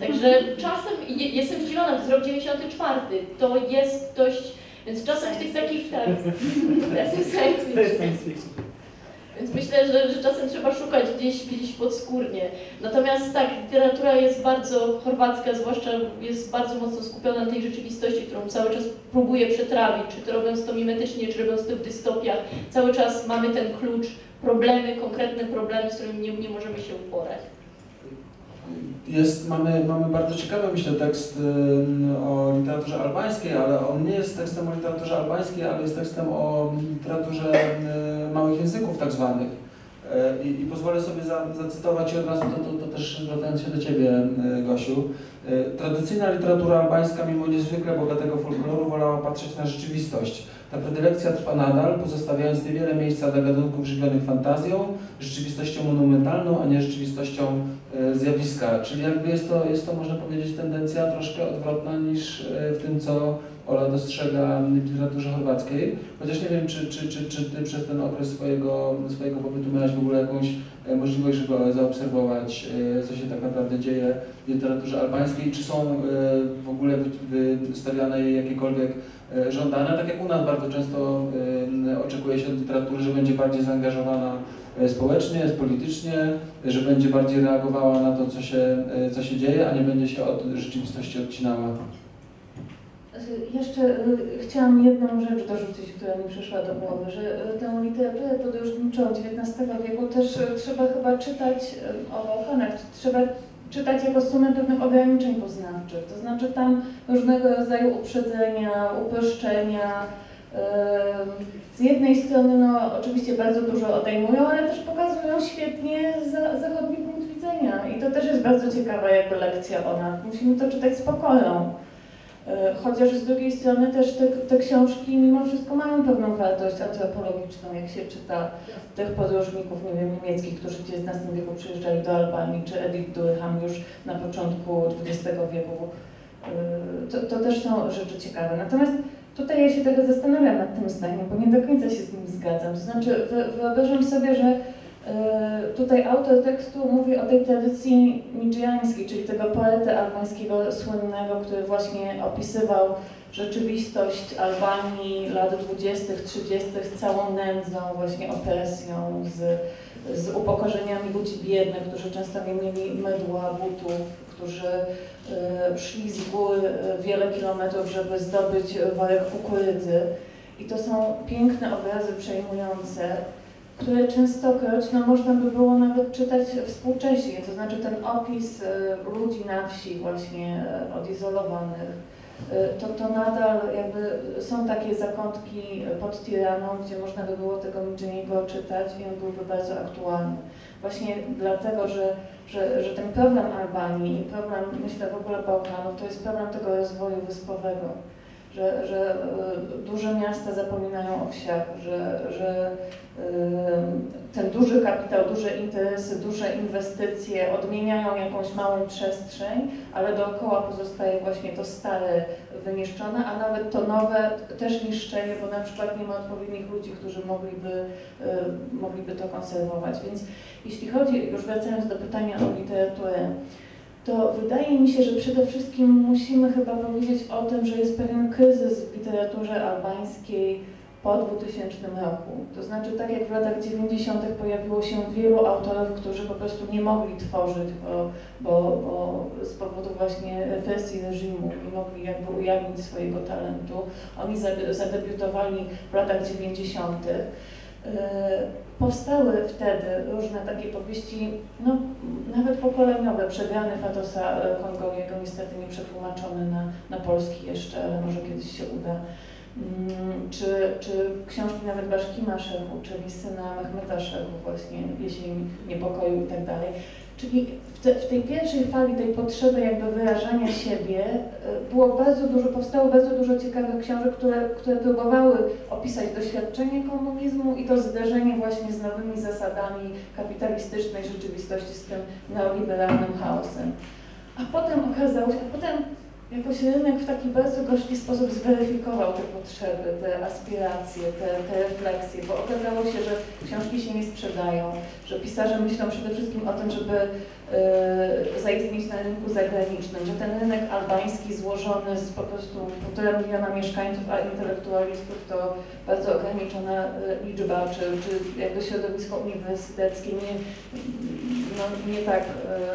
Także czasem, jestem zdziwiona, to jest rok dziewięćdziesiąty czwarty, to jest dość, więc czasem w tych takich, tak, to jest science fiction. Więc myślę, że, że czasem trzeba szukać gdzieś, gdzieś podskórnie. Natomiast tak, literatura jest bardzo chorwacka, zwłaszcza jest bardzo mocno skupiona na tej rzeczywistości, którą cały czas próbuje przetrawić, czy to robiąc to mimetycznie, czy robiąc to w dystopiach. Cały czas mamy ten klucz, problemy, konkretne problemy, z którymi nie, nie możemy się uporać. Jest, mamy, mamy bardzo ciekawy, myślę, tekst o literaturze albańskiej, ale on nie jest tekstem o literaturze albańskiej, ale jest tekstem o literaturze małych języków tak zwanych. I, i pozwolę sobie za, zacytować i od razu to, to, to też zwracając się do Ciebie, Gosiu. Tradycyjna literatura albańska, mimo niezwykle bogatego folkloru, wolała patrzeć na rzeczywistość. Ta predylekcja trwa nadal, pozostawiając niewiele miejsca dla gatunków żywionych fantazją, rzeczywistością monumentalną, a nie rzeczywistością e, zjawiska. Czyli jakby jest to, jest to, można powiedzieć, tendencja troszkę odwrotna niż e, w tym, co Ola dostrzega w literaturze chorwackiej. Chociaż nie wiem, czy, czy, czy, czy Ty przez ten okres swojego, swojego pobytu miałaś w ogóle jakąś e, możliwość, żeby zaobserwować, e, co się tak naprawdę dzieje w literaturze albańskiej. Czy są e, w ogóle wystawiane jakiekolwiek żądana, tak jak u nas bardzo często y, oczekuje się od literatury, że będzie bardziej zaangażowana społecznie, politycznie, że będzie bardziej reagowała na to, co się, y, co się dzieje, a nie będzie się od rzeczywistości odcinała. Jeszcze y, chciałam jedną rzecz dorzucić, która mi przyszła do głowy, że tę literaturę podróżniczą dziewiętnastego wieku też trzeba chyba czytać o Balkanach, trzeba czytać jako sumę pewnych ograniczeń poznawczych, to znaczy tam różnego rodzaju uprzedzenia, uproszczenia. Z jednej strony no, oczywiście bardzo dużo odejmują, ale też pokazują świetnie zachodni punkt widzenia i to też jest bardzo ciekawa jakby lekcja ona. Musimy to czytać z pokorą. Chociaż z drugiej strony też te, te książki mimo wszystko mają pewną wartość antropologiczną, jak się czyta tych podróżników, nie wiem, niemieckich, którzy w dziewiętnastym wieku przyjeżdżali do Albanii, czy Edith Durham już na początku dwudziestego wieku. To, to też są rzeczy ciekawe. Natomiast tutaj ja się trochę zastanawiam nad tym zdaniem, bo nie do końca się z nim zgadzam. To znaczy wyobrażam sobie, że tutaj autor tekstu mówi o tej tradycji midżiańskiej, czyli tego poety albańskiego słynnego, który właśnie opisywał rzeczywistość Albanii lat dwudziestych, trzydziestych z całą nędzą, właśnie opresją, z, z upokorzeniami ludzi biednych, którzy często nie mieli mydła, butów, którzy y, szli z gór wiele kilometrów, żeby zdobyć worek kukurydzy. I to są piękne obrazy przejmujące, które częstokroć no, można by było nawet czytać współcześnie, to znaczy ten opis y, ludzi na wsi właśnie y, odizolowanych, y, to, to nadal jakby są takie zakątki pod Tiraną, gdzie można by było tego midżiańskiego czytać i on byłby bardzo aktualny. Właśnie dlatego, że, że, że ten problem Albanii i problem, myślę, w ogóle Bałkanów, to jest problem tego rozwoju wyspowego, że, że y, duże miasta zapominają o wsiach, że, że ten duży kapitał, duże interesy, duże inwestycje odmieniają jakąś małą przestrzeń, ale dookoła pozostaje właśnie to stare wyniszczone, a nawet to nowe też niszczenie, bo na przykład nie ma odpowiednich ludzi, którzy mogliby, mogliby to konserwować. Więc jeśli chodzi, już wracając do pytania o literaturę, to wydaje mi się, że przede wszystkim musimy chyba powiedzieć o tym, że jest pewien kryzys w literaturze albańskiej po dwutysięcznym roku. To znaczy, tak jak w latach dziewięćdziesiątych pojawiło się wielu autorów, którzy po prostu nie mogli tworzyć, bo, bo, bo z powodu właśnie represji reżimu nie mogli jakby ujawnić swojego talentu. Oni zadebiutowali w latach dziewięćdziesiątych. Yy, powstały wtedy różne takie powieści, no nawet pokoleniowe, przegrany Fatosa Kongołego, niestety nie przetłumaczony na, na polski jeszcze, ale może kiedyś się uda. Czy, czy książki nawet Baszkima Szechu, czyli syna Mehmeda Szechu właśnie, jesień niepokoju i tak dalej. Czyli w, te, w tej pierwszej fali tej potrzeby jakby wyrażania siebie było bardzo dużo, powstało bardzo dużo ciekawych książek, które, które próbowały opisać doświadczenie komunizmu i to zderzenie właśnie z nowymi zasadami kapitalistycznej rzeczywistości, z tym neoliberalnym chaosem. A potem okazało się, a potem jakoś rynek w taki bardzo gorzki sposób zweryfikował te potrzeby, te aspiracje, te, te refleksje, bo okazało się, że książki się nie sprzedają, że pisarze myślą przede wszystkim o tym, żeby y, zaistnieć na rynku zagranicznym, że ten rynek albański złożony z po prostu półtora miliona mieszkańców, a intelektualistów to bardzo ograniczona liczba, czy, czy jakby środowisko uniwersyteckie nie, no, nie tak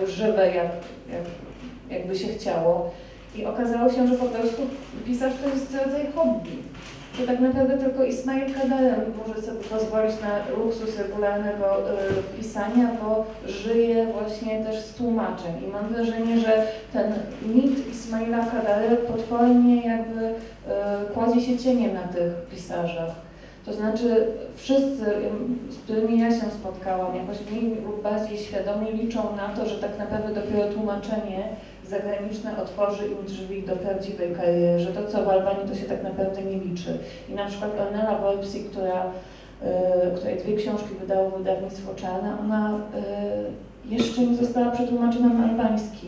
y, żywe, jak, jak, jakby się chciało. I okazało się, że po prostu pisarz to jest rodzaj hobby. To tak naprawdę tylko Ismail Kadare może sobie pozwolić na luksus regularnego y, pisania, bo żyje właśnie też z tłumaczeń. I mam wrażenie, że ten mit Ismaila Kadare potwornie jakby y, kładzie się cieniem na tych pisarzach. To znaczy wszyscy, z którymi ja się spotkałam, jakoś mniej lub bardziej świadomie liczą na to, że tak naprawdę dopiero tłumaczenie zagraniczne otworzy im drzwi do prawdziwej kariery, że to, co w Albanii, to się tak naprawdę nie liczy. I na przykład Ornella Worbsi, która, y, której dwie książki wydało wydawnictwo Czarna, ona y, jeszcze nie została przetłumaczona na albański.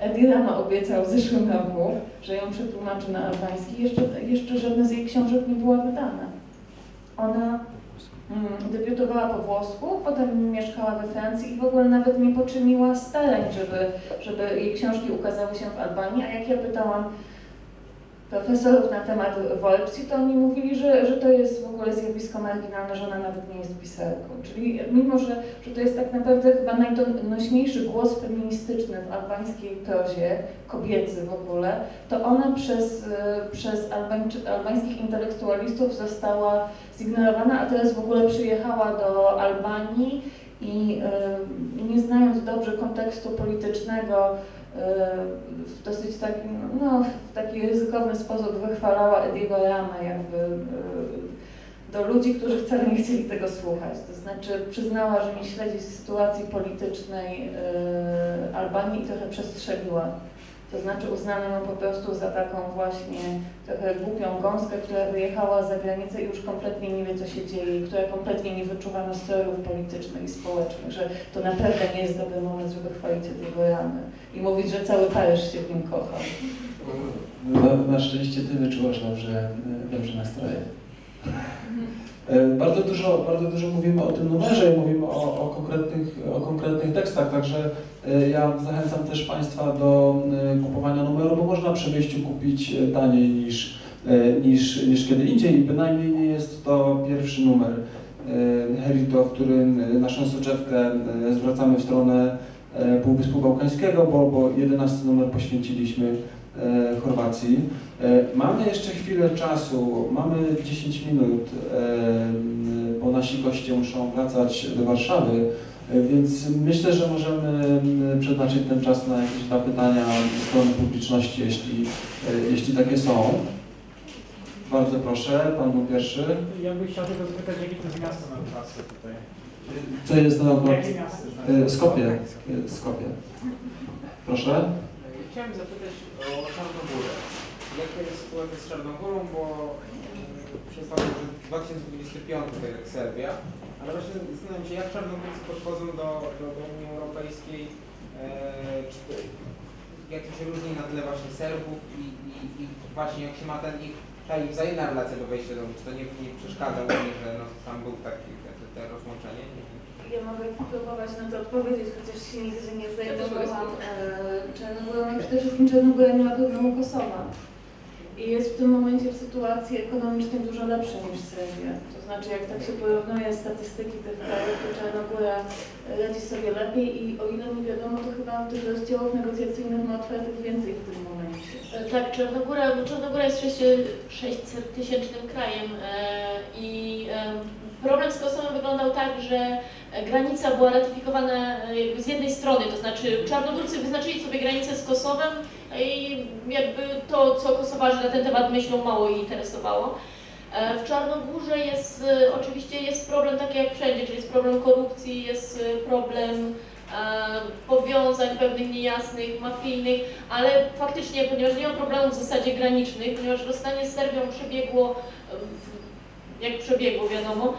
Edi Rama obiecał w zeszłym roku, że ją przetłumaczy na albański, jeszcze, jeszcze żadna z jej książek nie była wydana. Ona mm, debiutowała po włosku, potem mieszkała we Francji i w ogóle nawet nie poczyniła starań, żeby, żeby jej książki ukazały się w Albanii, a jak ja pytałam profesorów na temat Worbsi, to oni mówili, że, że to jest w ogóle zjawisko marginalne, że ona nawet nie jest pisarką. Czyli mimo, że, że to jest tak naprawdę chyba najdonośniejszy głos feministyczny w albańskiej prozie, kobiecy w ogóle, to ona przez, przez albańczy, albańskich intelektualistów została zignorowana, a teraz w ogóle przyjechała do Albanii i nie znając dobrze kontekstu politycznego, w dosyć taki, no, w taki ryzykowny sposób wychwalała Ediego Ramę jakby do ludzi, którzy wcale nie chcieli tego słuchać. To znaczy przyznała, że nie śledzi sytuacji politycznej Albanii i trochę przestrzeliła. To znaczy uznano ją po prostu za taką właśnie trochę głupią gąskę, która wyjechała za granicę i już kompletnie nie wie, co się dzieje, która kompletnie nie wyczuwa nastrojów politycznych i społecznych, że to naprawdę nie jest dobry moment, żeby chwalić Ediego Ramy i mówić, że cały Paryż się w nim kochał. Na, na szczęście ty wyczułaś dobrze, dobrze nastroje. Bardzo dużo, bardzo dużo mówimy o tym numerze i mówimy o, o, konkretnych, o konkretnych tekstach, także ja zachęcam też Państwa do kupowania numeru, bo można przy wyjściu kupić taniej niż, niż, niż kiedy indziej i bynajmniej nie jest to pierwszy numer Herito, w którym naszą soczewkę zwracamy w stronę Półwyspu Bałkańskiego, bo, bo jedenasty numer poświęciliśmy Chorwacji. Mamy jeszcze chwilę czasu, mamy dziesięć minut, bo nasi goście muszą wracać do Warszawy, więc myślę, że możemy przeznaczyć ten czas na jakieś dwa pytania ze strony publiczności, jeśli, jeśli takie są. Bardzo proszę, Pan był pierwszy. Ja bym chciał tylko zapytać, jakie to jest miasto na trasę tutaj? Co jest na okolicy? Jakie miasto? Skopje. Skopje. Proszę. Chciałem zapytać o Czarnogórę. Jaka jest sytuacja z Czarnogórą, bo przez to, że dwa tysiące dwudziesty piąty jak Serbia, ale właśnie zastanawiam się, jak Czarnogórcy podchodzą do, do, do Unii Europejskiej, e, czy to, jak to się różni na tle właśnie Serbów i, i, i właśnie jak się ma ten ich, ta ich wzajemna relacja do wejścia do Unii, czy to nie, nie przeszkadza Unii, że no, tam był taki, te, te rozłączenie? Ja mogę próbować na to odpowiedzieć, chociaż się nigdy nie zajmowałam Czarnogórą, ale przede wszystkim Czarnogóra miała problemu Kosowa i jest w tym momencie w sytuacji ekonomicznej dużo lepszej niż Serbia. To znaczy, jak tak się porównuje statystyki tych krajów, to Czarnogóra radzi sobie lepiej i o ile mi wiadomo, to chyba tych rozdziałów negocjacyjnych ma otwartych więcej w tym momencie. Tak, Czarnogóra, Czarnogóra jest sześćset tysięcznym krajem i problem z Kosowem wyglądał tak, że granica była ratyfikowana jakby z jednej strony, to znaczy Czarnogórcy wyznaczyli sobie granicę z Kosowem i jakby to, co Kosowarzy na ten temat myślą, mało ich interesowało. W Czarnogórze jest oczywiście jest problem taki jak wszędzie, czyli jest problem korupcji, jest problem powiązań pewnych niejasnych, mafijnych, ale faktycznie, ponieważ nie ma problemów w zasadzie granicznych, ponieważ rozstanie z Serbią przebiegło jak przebiegło, wiadomo.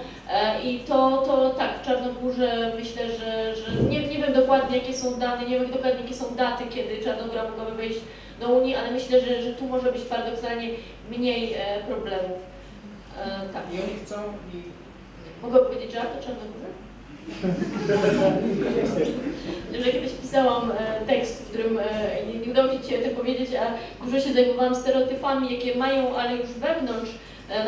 I to, to tak, w Czarnogórze myślę, że, że nie, nie wiem dokładnie, jakie są dane, nie wiem dokładnie, jakie są daty, kiedy Czarnogóra mogłaby wejść do Unii, ale myślę, że, że tu może być paradoksalnie mniej problemów. E, tak. I oni chcą i... Mogę powiedzieć, że to Czarnogórze? Że kiedyś pisałam e, tekst, w którym e, nie, nie udało mi się to powiedzieć, a dużo się zajmowałam stereotypami, jakie mają, ale już wewnątrz,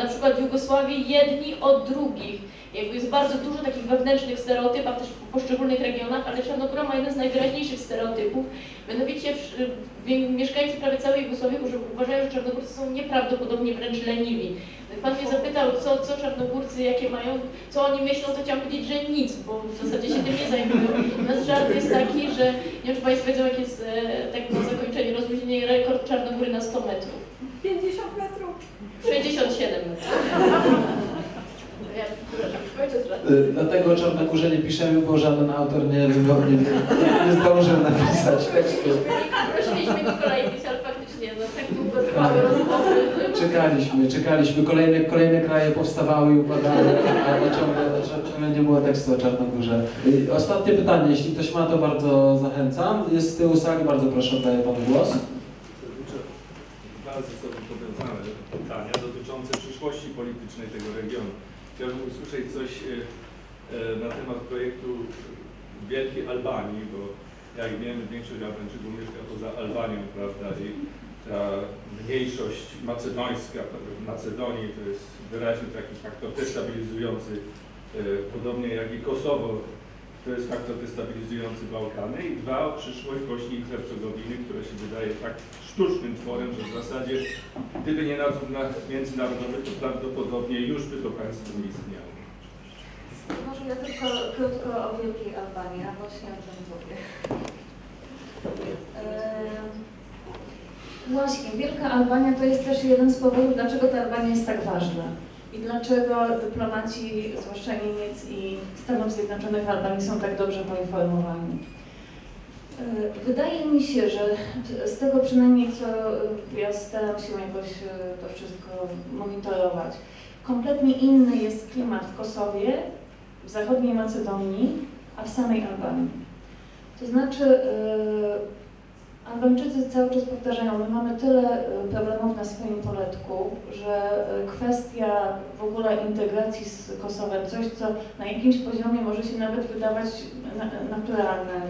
na przykład w Jugosławii, jedni od drugich. Jakby jest bardzo dużo takich wewnętrznych stereotypów też w poszczególnych regionach, ale Czarnogóra ma jeden z najwyraźniejszych stereotypów. Mianowicie mieszkańcy prawie całej Jugosławii uważają, że Czarnogórcy są nieprawdopodobnie wręcz leniwi. Pan mnie zapytał, co, co Czarnogórcy, jakie mają, co oni myślą, to chciałam powiedzieć, że nic, bo w zasadzie się tym nie zajmują. Nasz żart jest taki, że nie wiem, czy Państwo wiedzą, jakie jest tak na zakończenie rozluźnienie rekord Czarnogóry na sto metrów. pięćdziesiąt metrów. sześćdziesiąt siedem. Dlatego o Czarnogórze nie piszemy, bo żaden autor nie, nie, nie zdążył napisać tekstu. Prosiliśmy go kolejnić, ale faktycznie no, tak długo trwały rozmowy. Czekaliśmy, czekaliśmy. Kolejne, kolejne kraje powstawały i upadały, ale ciągle, ciągle nie było tekstu o Czarnogórze. Ostatnie pytanie, jeśli ktoś ma, to bardzo zachęcam. Jest z tyłu sali, bardzo proszę, oddaję Panu głos. Ze sobą powiązane pytania dotyczące przyszłości politycznej tego regionu. Chciałbym usłyszeć coś na temat projektu Wielkiej Albanii, bo jak wiemy, większość Albańczyków mieszka poza Albanią, prawda, i ta mniejszość macedońska w Macedonii to jest wyraźny taki faktor destabilizujący, podobnie jak i Kosowo, to jest faktor destabilizujący Bałkany, i dwa, o przyszłość Bośni i Hercegowiny, która się wydaje tak sztucznym tworem, że w zasadzie gdyby nie nadzór międzynarodowy, to prawdopodobnie już by to państwo nie istniało. może ja tylko krótko o Wielkiej Albanii, a właśnie o tym mówię. Eee, właśnie, Wielka Albania to jest też jeden z powodów, dlaczego ta Albania jest tak ważna. I dlaczego dyplomaci, zwłaszcza Niemiec i Stanów Zjednoczonych w Albanii są tak dobrze poinformowani. Wydaje mi się, że z tego przynajmniej, co ja staram się jakoś to wszystko monitorować, kompletnie inny jest klimat w Kosowie, w zachodniej Macedonii, a w samej Albanii. To znaczy Albańczycy cały czas powtarzają, my mamy tyle problemów na swoim poletku, że kwestia w ogóle integracji z Kosowem, coś co na jakimś poziomie może się nawet wydawać naturalne,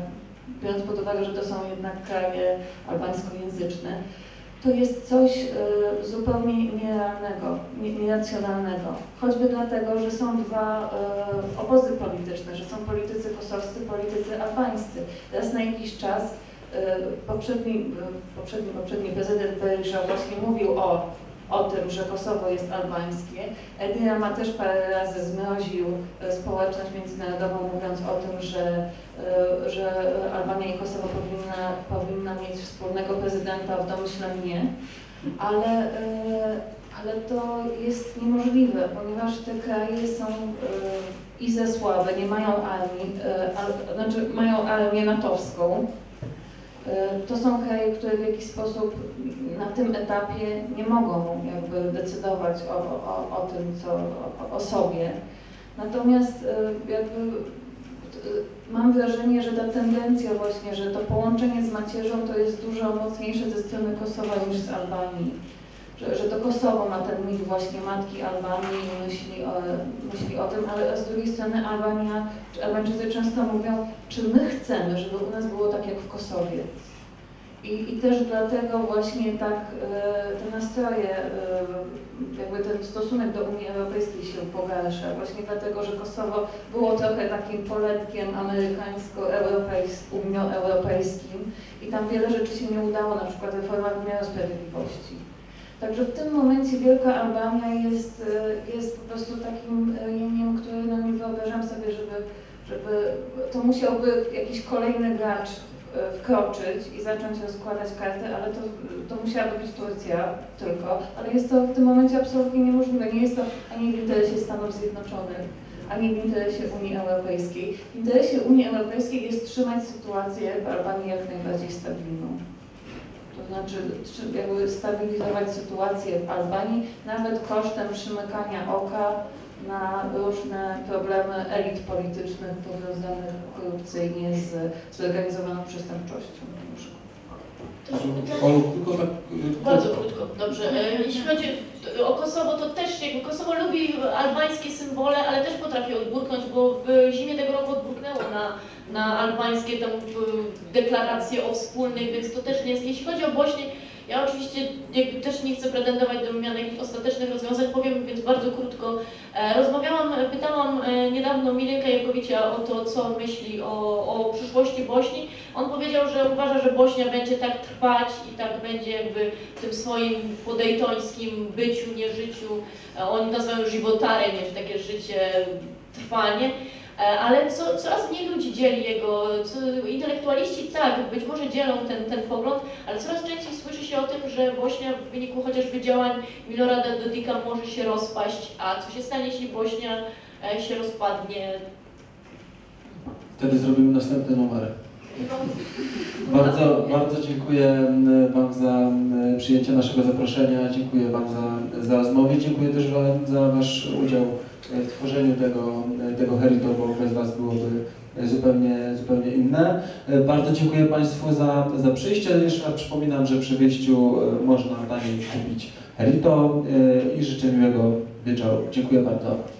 biorąc pod uwagę, że to są jednak kraje albańskojęzyczne, to jest coś y, zupełnie nierealnego, nieracjonalnego. Choćby dlatego, że są dwa y, obozy polityczne, że są politycy kosowscy, politycy albańscy. Teraz na jakiś czas y, poprzedni, y, poprzedni, poprzedni prezydent Berisha właśnie mówił o, o tym, że Kosowo jest albańskie. Edi Rama też parę razy zmroził y, społeczność międzynarodową, mówiąc o tym, że że Albania i Kosowo powinna, powinna mieć wspólnego prezydenta, w domyśle nie, ale, ale to jest niemożliwe, ponieważ te kraje są i za słabe, nie mają armii, znaczy mają armię natowską. To są kraje, które w jakiś sposób na tym etapie nie mogą jakby decydować o, o, o tym, co, o, o sobie. Natomiast jakby mam wrażenie, że ta tendencja właśnie, że to połączenie z macierzą to jest dużo mocniejsze ze strony Kosowa niż z Albanii. Że, że to Kosowo ma ten mit właśnie matki Albanii i myśli o, myśli o tym, ale z drugiej strony Albania, czy Albańczycy często mówią, czy my chcemy, żeby u nas było tak jak w Kosowie. I, i też dlatego właśnie tak te nastroje, jakby ten stosunek do Unii Europejskiej się pogarsza. Właśnie dlatego, że Kosowo było trochę takim poletkiem amerykańsko-europejskim, europejskim i tam wiele rzeczy się nie udało, na przykład reforma wymiaru sprawiedliwości. Także w tym momencie Wielka Albania jest, jest po prostu takim ryniem, który no nie wyobrażam sobie, żeby, żeby to musiałby jakiś kolejny gracz wkroczyć i zacząć rozkładać karty, ale to, to musiałaby być Turcja tylko, ale jest to w tym momencie absolutnie niemożliwe. Nie jest to ani w interesie Stanów Zjednoczonych, ani w interesie Unii Europejskiej. W interesie Unii Europejskiej jest trzymać sytuację w Albanii jak najbardziej stabilną. To znaczy jakby stabilizować sytuację w Albanii, nawet kosztem przymykania oka na różne problemy elit politycznych powiązanych korupcyjnie z zorganizowaną przestępczością. O, tylko tak, bardzo krótko, dobrze. Jeśli chodzi o Kosowo, to też jakby Kosowo lubi albańskie symbole, ale też potrafi odburknąć, bo w zimie tego roku odburknęło na, na albańskie tam deklaracje o wspólnych, więc to też nie jest. Jeśli chodzi o Bośnię, ja oczywiście jakby też nie chcę pretendować do mian jakichś ostatecznych rozwiązań, powiem więc bardzo krótko. Rozmawiałam, pytałam niedawno Milenka Jakowicia o to, co myśli o, o przyszłości Bośni. On powiedział, że uważa, że Bośnia będzie tak trwać i tak będzie jakby w tym swoim podejtońskim byciu, nieżyciu. Oni nazywają životarenje, nie, że takie życie, trwanie. Ale co, coraz mniej ludzi dzieli jego, co, intelektualiści tak, być może dzielą ten, ten pogląd, ale coraz częściej słyszy się o tym, że Bośnia w wyniku chociażby działań Milorada Dodika może się rozpaść, a co się stanie, jeśli Bośnia się rozpadnie? Wtedy zrobimy następny numer. Bardzo, bardzo dziękuję Wam za przyjęcie naszego zaproszenia, dziękuję Wam za, za rozmowę, dziękuję też Wam za Wasz udział w tworzeniu tego, tego Herito, bo bez Was byłoby zupełnie, zupełnie inne. Bardzo dziękuję Państwu za, za przyjście. Jeszcze raz przypominam, że przy wyjściu można taniej kupić Herito i życzę miłego wieczoru. Dziękuję bardzo.